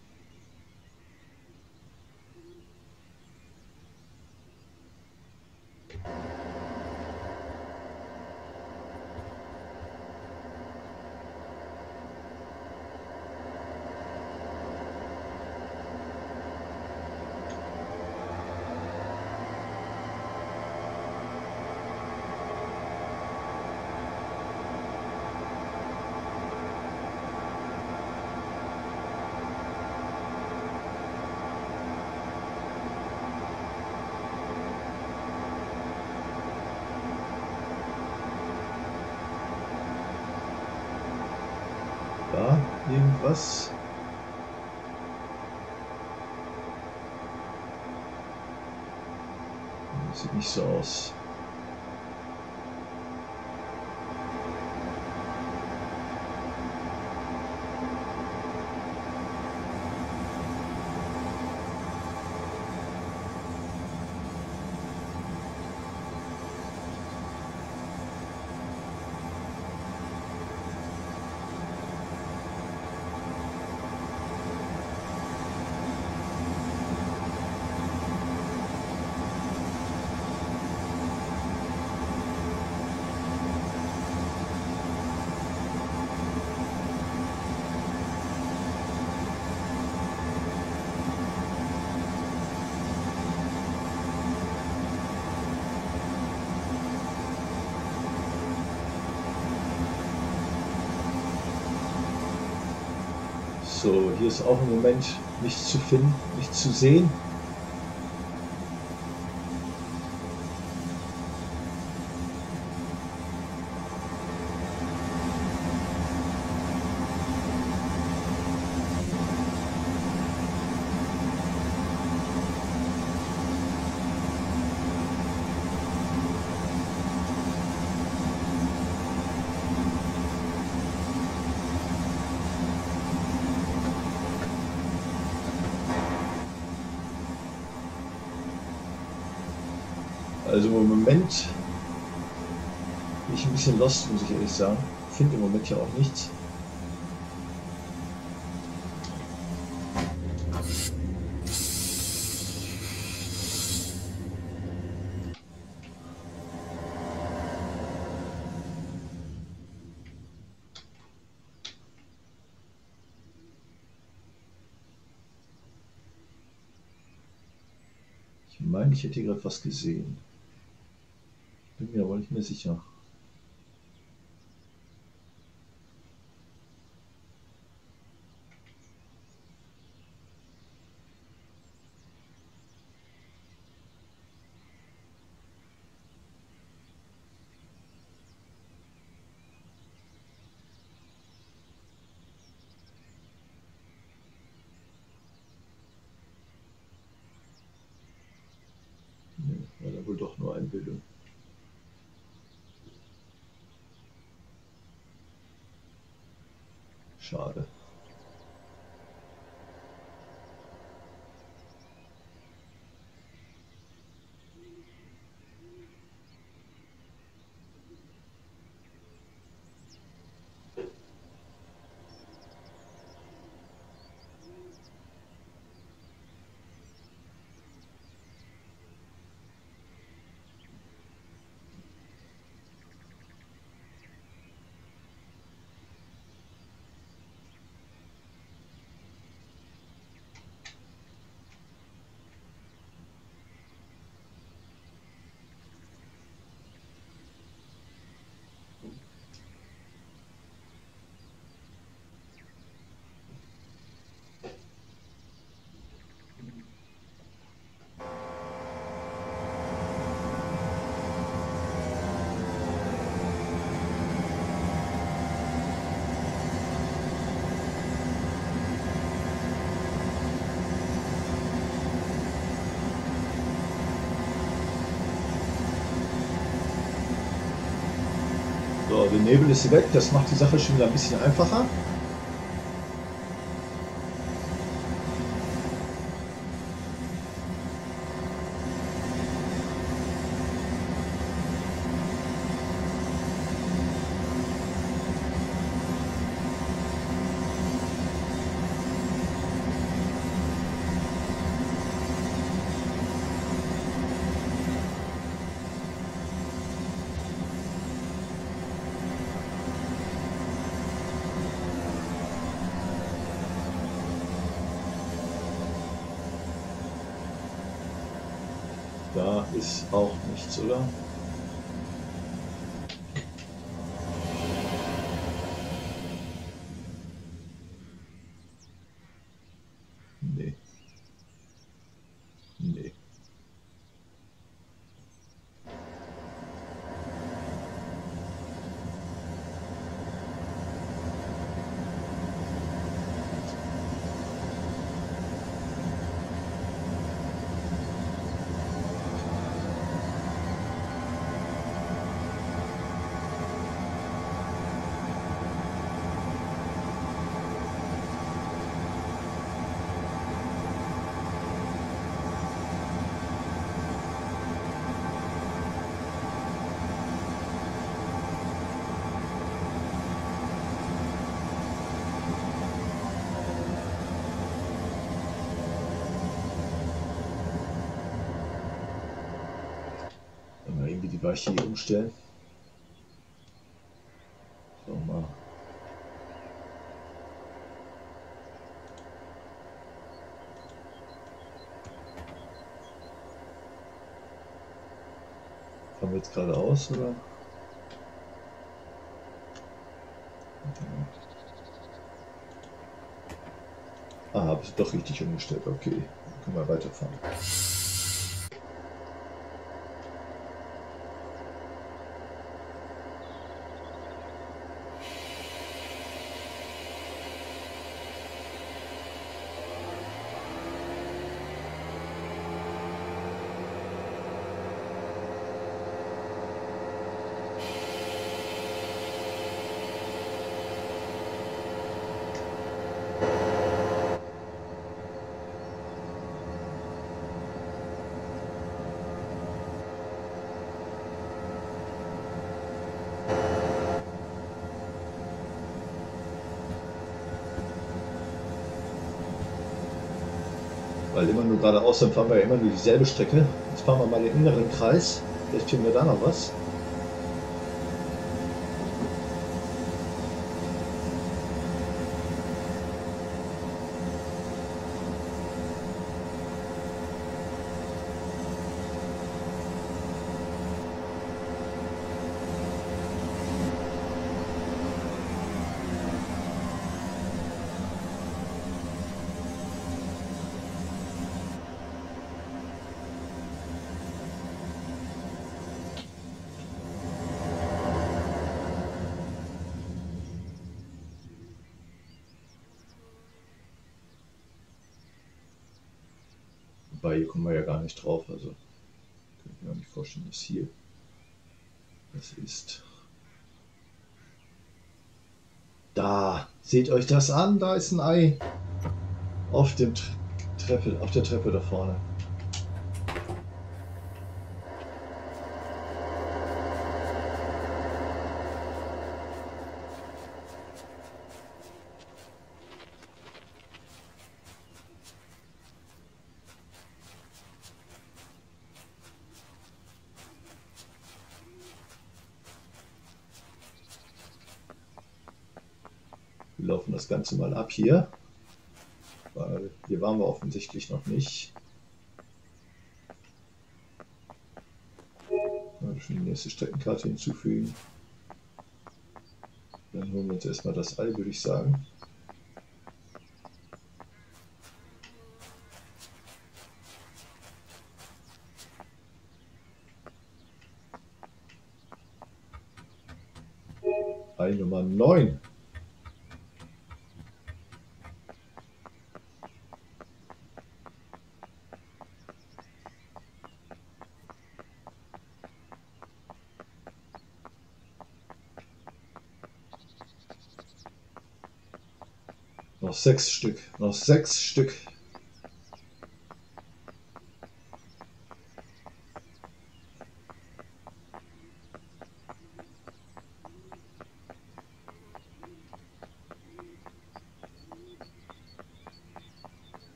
Da irgendwas. Das sieht nicht so aus. So, hier ist auch im Moment nichts zu finden, nichts zu sehen. Also im Moment bin ich ein bisschen lost, muss ich ehrlich sagen. Ich finde im Moment ja auch nichts. Ich meine, ich hätte hier gerade was gesehen. Bin mir aber nicht mehr sicher. Nee, war da wohl doch nur Einbildung. Schade. So, der Nebel ist weg, das macht die Sache schon wieder ein bisschen einfacher. Da ist auch nichts, oder? Nee. Nee. Die Weiche hier umstellen. So, mal. Fahren wir jetzt geradeaus, oder? Ah, habe ich doch richtig umgestellt. Okay, dann können wir weiterfahren. Weil immer nur geradeaus, dann fahren wir ja immer nur dieselbe Strecke. Jetzt fahren wir mal den inneren Kreis. Vielleicht finden wir da noch was. Weil hier kommen wir ja gar nicht drauf, also kann ich mir auch nicht vorstellen, dass hier das ist. Da! Seht euch das an, da ist ein Ei! Auf dem Treppe, auf der Treppe da vorne. Wir laufen das Ganze mal ab hier, weil hier waren wir offensichtlich noch nicht. Schon die nächste Streckenkarte hinzufügen. Dann holen wir uns erstmal das Ei, würde ich sagen. Ei Nummer neun. Noch sechs Stück. Noch sechs Stück.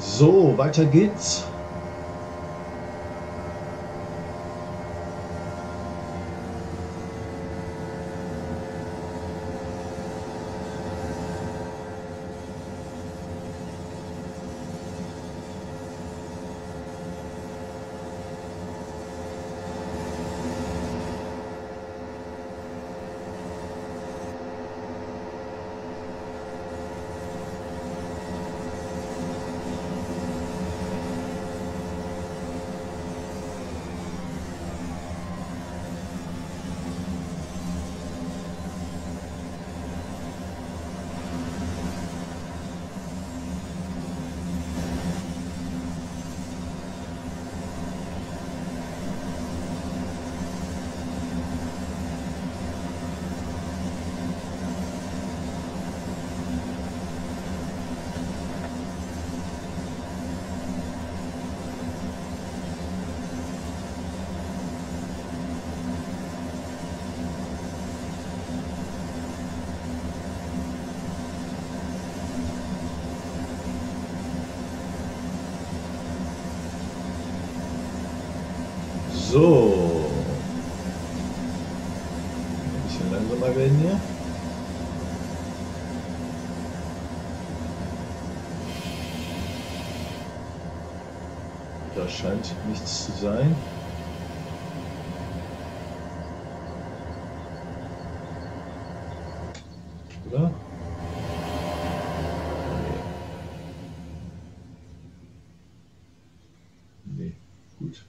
So, weiter geht's. So, ein bisschen langsamer werden hier. Da scheint nichts zu sein. Oder? Nee, gut.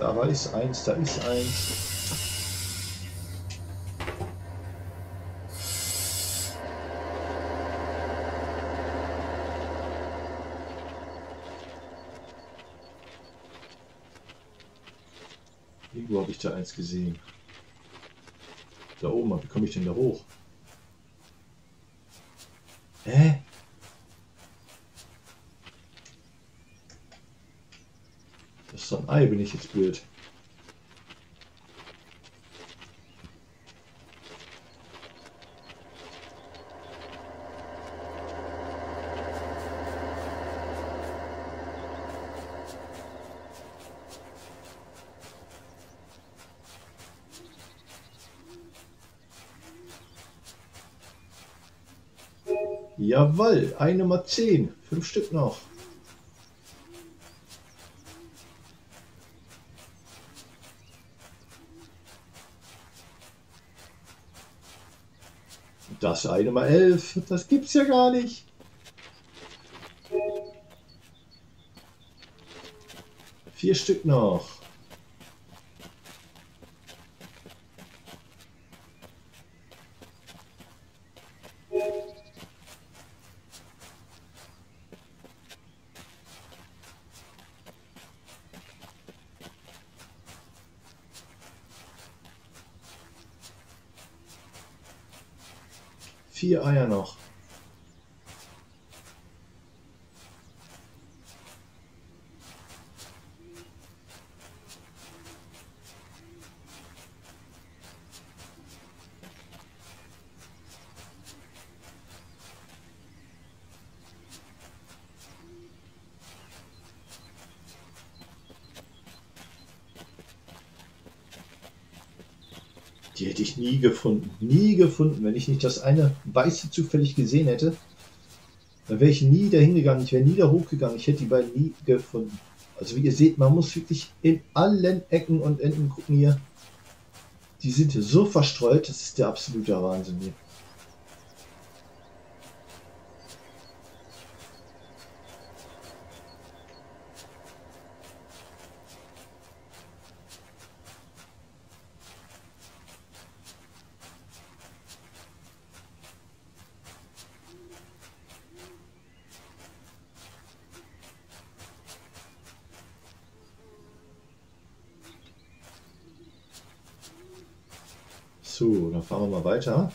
Da ist eins, da ist eins. Irgendwo habe ich da eins gesehen. Da oben, wie komme ich denn da hoch? Hä? Das ist doch ein Ei, bin ich jetzt blöd. Jawohl, eine mal zehn. Fünf Stück noch. Das eine mal elf. Das gibt's ja gar nicht. Vier Stück noch. Vier Eier noch. Die hätte ich nie gefunden, nie gefunden. Wenn ich nicht das eine weiße zufällig gesehen hätte, dann wäre ich nie dahin gegangen, ich wäre nie da hochgegangen, ich hätte die beiden nie gefunden. Also wie ihr seht, man muss wirklich in allen Ecken und Enden gucken hier. Die sind hier so verstreut, das ist der absolute Wahnsinn hier. So, dann fahren wir mal weiter.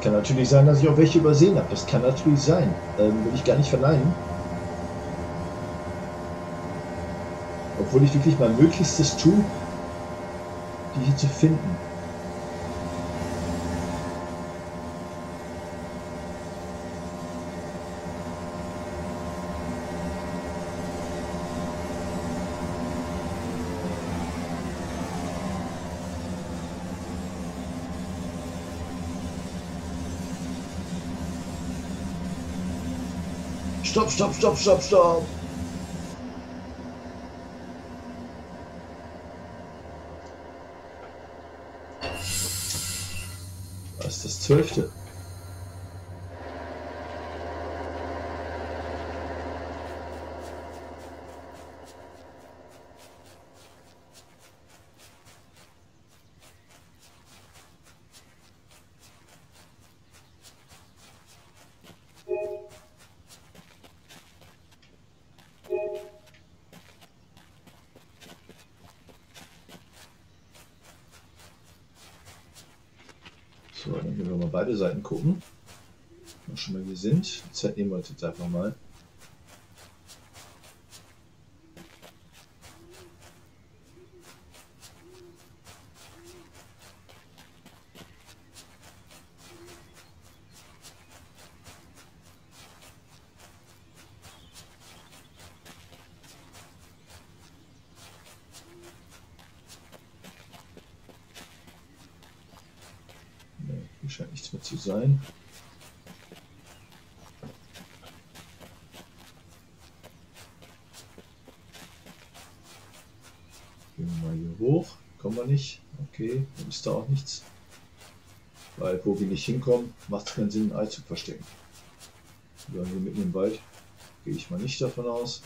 Kann natürlich sein, dass ich auch welche übersehen habe. Das kann natürlich sein. Ähm, will ich gar nicht verneinen. Obwohl ich wirklich mein Möglichstes tue, die hier zu finden. Stopp, stopp, stopp, stopp, stopp. Was ist das zwölfte? So, dann können wir mal beide Seiten gucken. Mal schon mal, wir sind. Die Zeit nehmen wir uns jetzt einfach mal. scheint nichts mehr zu sein. Gehen wir mal hier hoch. Kommen wir nicht. Okay, dann ist da auch nichts. Weil wo wir nicht hinkommen, macht es keinen Sinn, ein Ei zu verstecken. Wir haben hier mitten im Wald. Gehe ich mal nicht davon aus.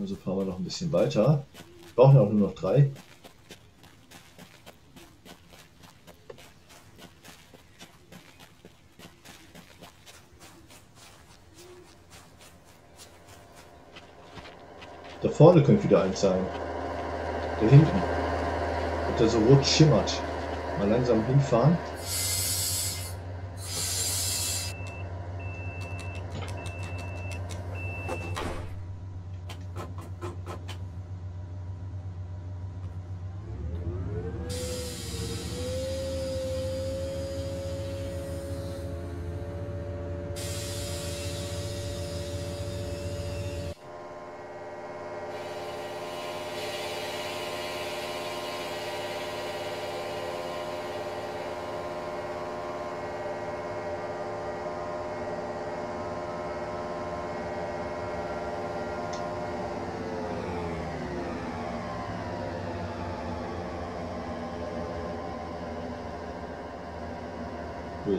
Also fahren wir noch ein bisschen weiter. Wir brauchen auch nur noch drei. Da vorne könnte wieder eins sein. Da hinten. Und der so rot schimmert. Mal langsam hinfahren.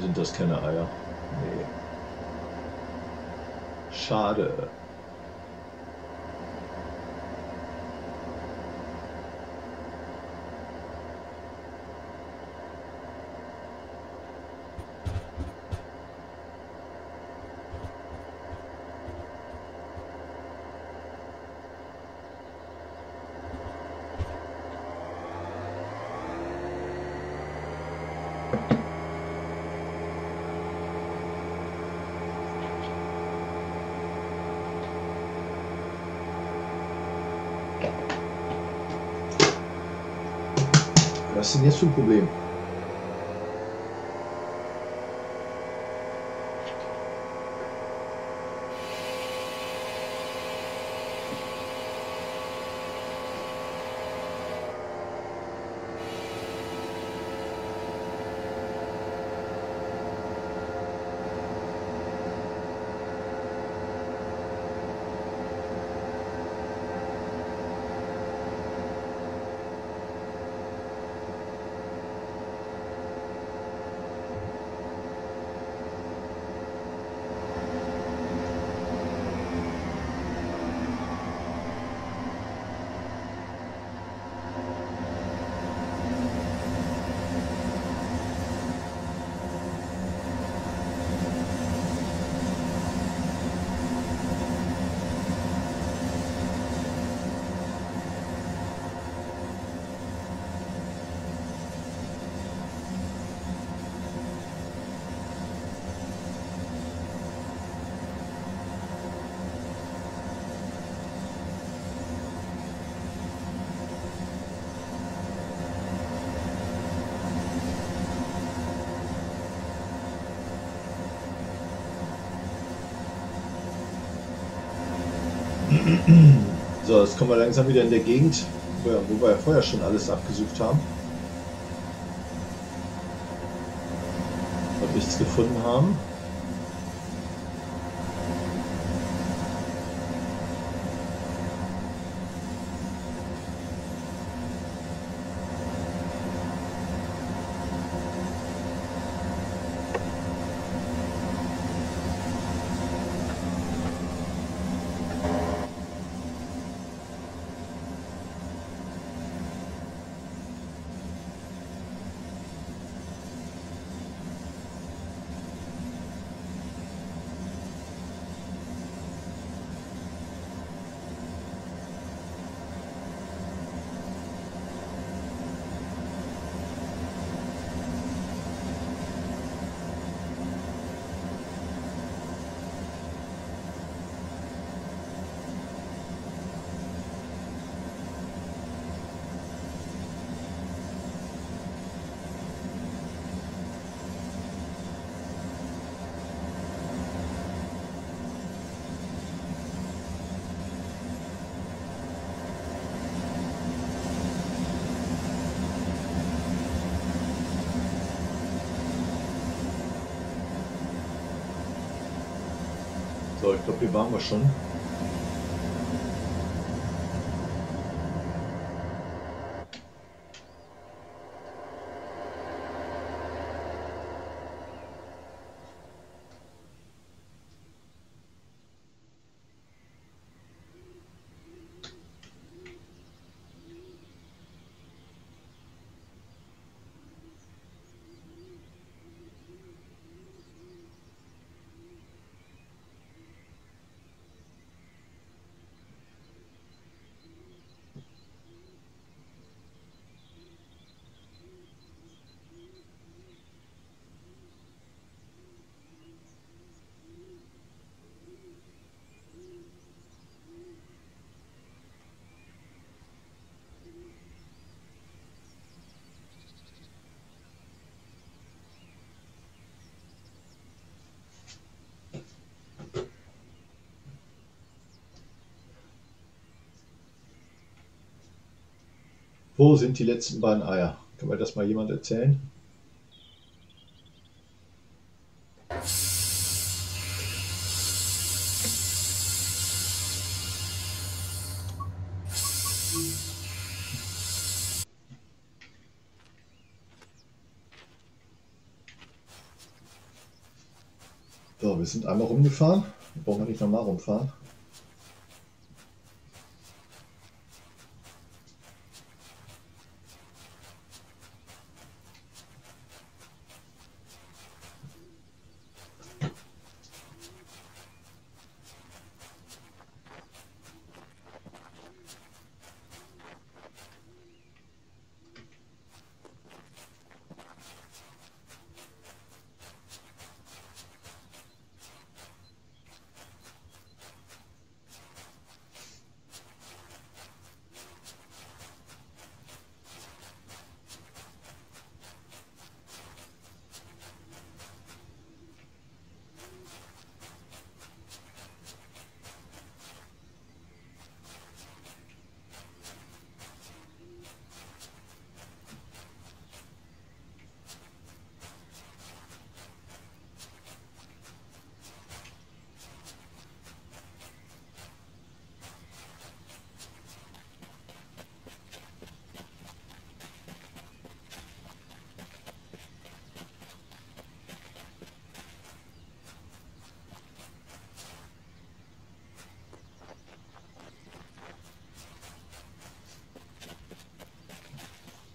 Sind das keine Eier? Nee. Schade. Was ist denn jetzt für ein Problem? So, jetzt kommen wir langsam wieder in der Gegend, wo wir ja vorher schon alles abgesucht haben. Und nichts gefunden haben. So, ich glaube, hier waren wir schon. Wo sind die letzten beiden Eier? Kann mir das mal jemand erzählen? So, wir sind einmal rumgefahren. Wir brauchen nicht nochmal rumfahren.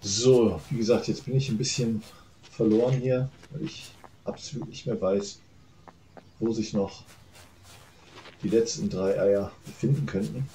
So, wie gesagt, jetzt bin ich ein bisschen verloren hier, weil ich absolut nicht mehr weiß, wo sich noch die letzten drei Eier befinden könnten.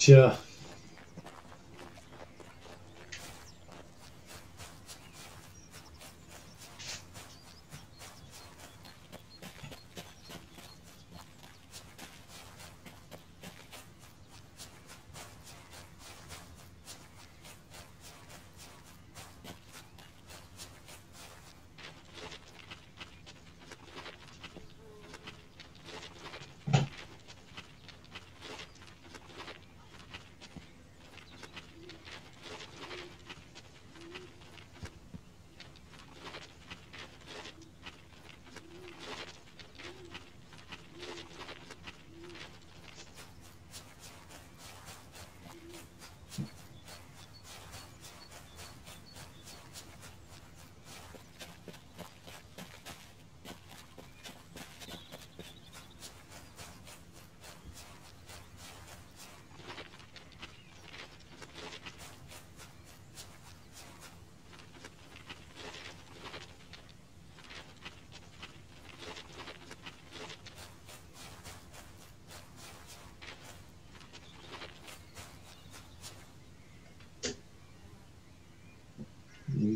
Tja.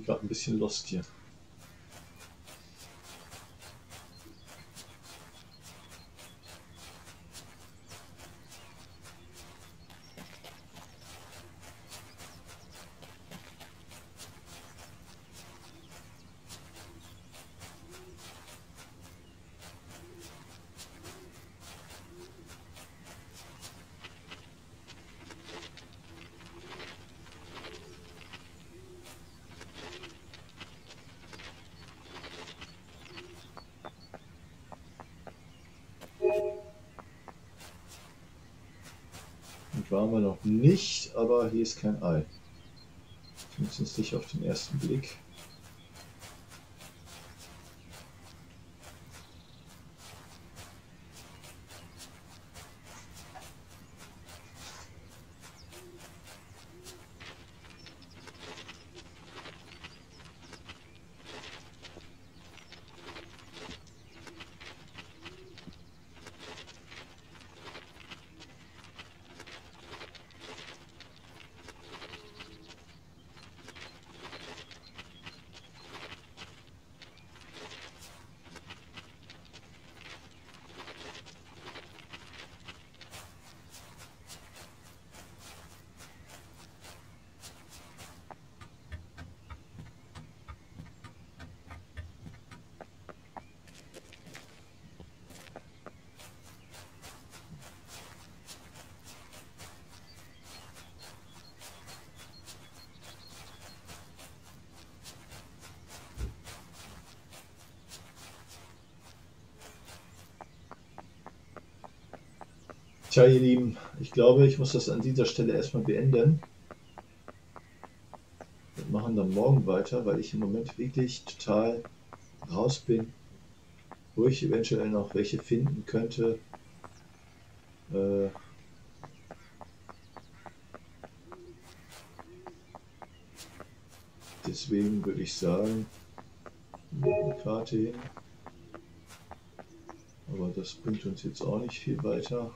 bin gerade ein bisschen lost hier. Waren wir noch nicht, aber hier ist kein Ei. Zumindest nicht auf den ersten Blick. Tja, ihr Lieben, ich glaube, ich muss das an dieser Stelle erstmal beenden. Wir machen dann morgen weiter, weil ich im Moment wirklich total raus bin, wo ich eventuell noch welche finden könnte. Äh, deswegen würde ich sagen, eine Karte hin. Aber das bringt uns jetzt auch nicht viel weiter.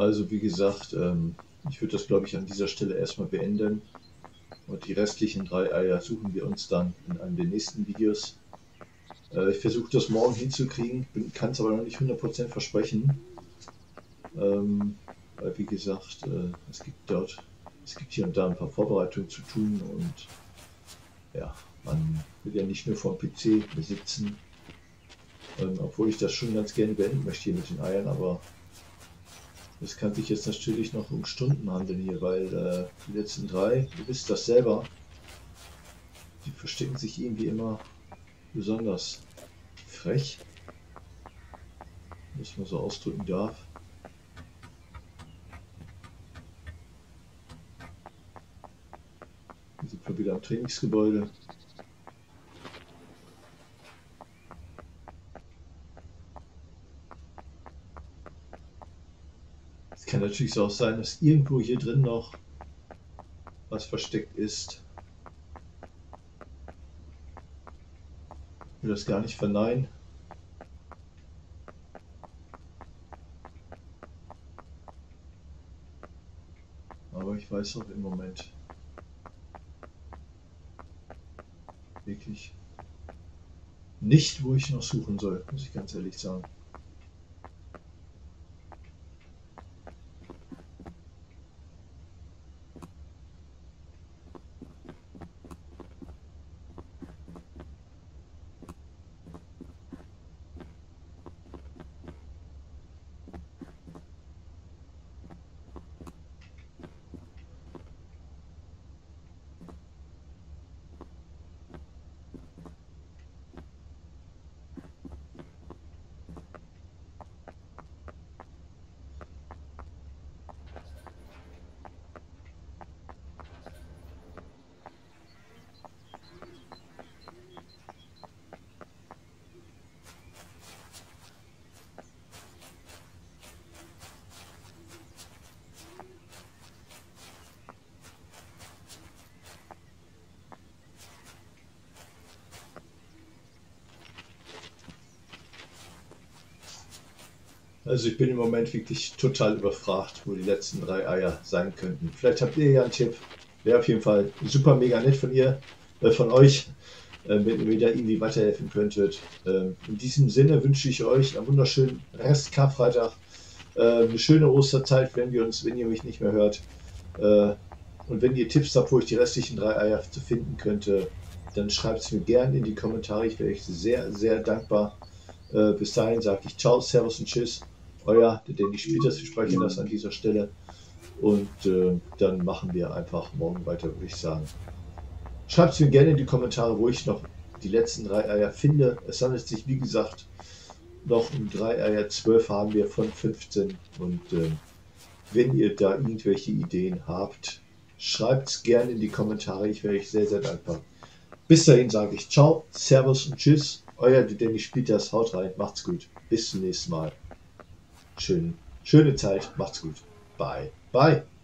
Also wie gesagt, ich würde das, glaube ich, an dieser Stelle erstmal beenden. Und die restlichen drei Eier suchen wir uns dann in einem der nächsten Videos. Äh, ich versuche das morgen hinzukriegen, kann es aber noch nicht hundert Prozent versprechen. Ähm, weil wie gesagt, äh, es gibt dort, es gibt hier und da ein paar Vorbereitungen zu tun und ja, man will ja nicht nur vom P C besitzen. Ähm, obwohl ich das schon ganz gerne beenden möchte hier mit den Eiern, aber das kann sich jetzt natürlich noch um Stunden handeln hier, weil äh, die letzten drei, ihr wisst das selber, die verstecken sich irgendwie immer besonders frech, was man so ausdrücken darf. Hier sind wir wieder am Trainingsgebäude. Kann natürlich so auch sein, dass irgendwo hier drin noch was versteckt ist. Ich will das gar nicht verneinen. Aber ich weiß auch im Moment wirklich nicht, wo ich noch suchen soll, muss ich ganz ehrlich sagen. Also ich bin im Moment wirklich total überfragt, wo die letzten drei Eier sein könnten. Vielleicht habt ihr ja einen Tipp. Wäre auf jeden Fall super mega nett von ihr, äh, von euch, äh, wenn ihr mir da irgendwie weiterhelfen könntet. Ähm, in diesem Sinne wünsche ich euch einen wunderschönen Rest Karfreitag, äh, eine schöne Osterzeit, wenn wir uns, wenn ihr mich nicht mehr hört. Äh, und wenn ihr Tipps habt, wo ich die restlichen drei Eier zu finden könnte, dann schreibt es mir gerne in die Kommentare. Ich wäre euch sehr, sehr dankbar. Äh, bis dahin sage ich Ciao, Servus und Tschüss. Euer Der Denni Spielt das, wir sprechen das an dieser Stelle. Und äh, dann machen wir einfach morgen weiter, würde ich sagen. Schreibt es mir gerne in die Kommentare, wo ich noch die letzten drei Eier finde. Es handelt sich, wie gesagt, noch um drei Eier. zwölf haben wir von fünfzehn. Und äh, wenn ihr da irgendwelche Ideen habt, schreibt es gerne in die Kommentare. Ich wäre euch sehr, sehr dankbar. Bis dahin sage ich Ciao, Servus und Tschüss. Euer Der Denni Spielt das. Haut rein, macht's gut. Bis zum nächsten Mal. Schön, schöne Zeit, macht's gut. Bye. Bye.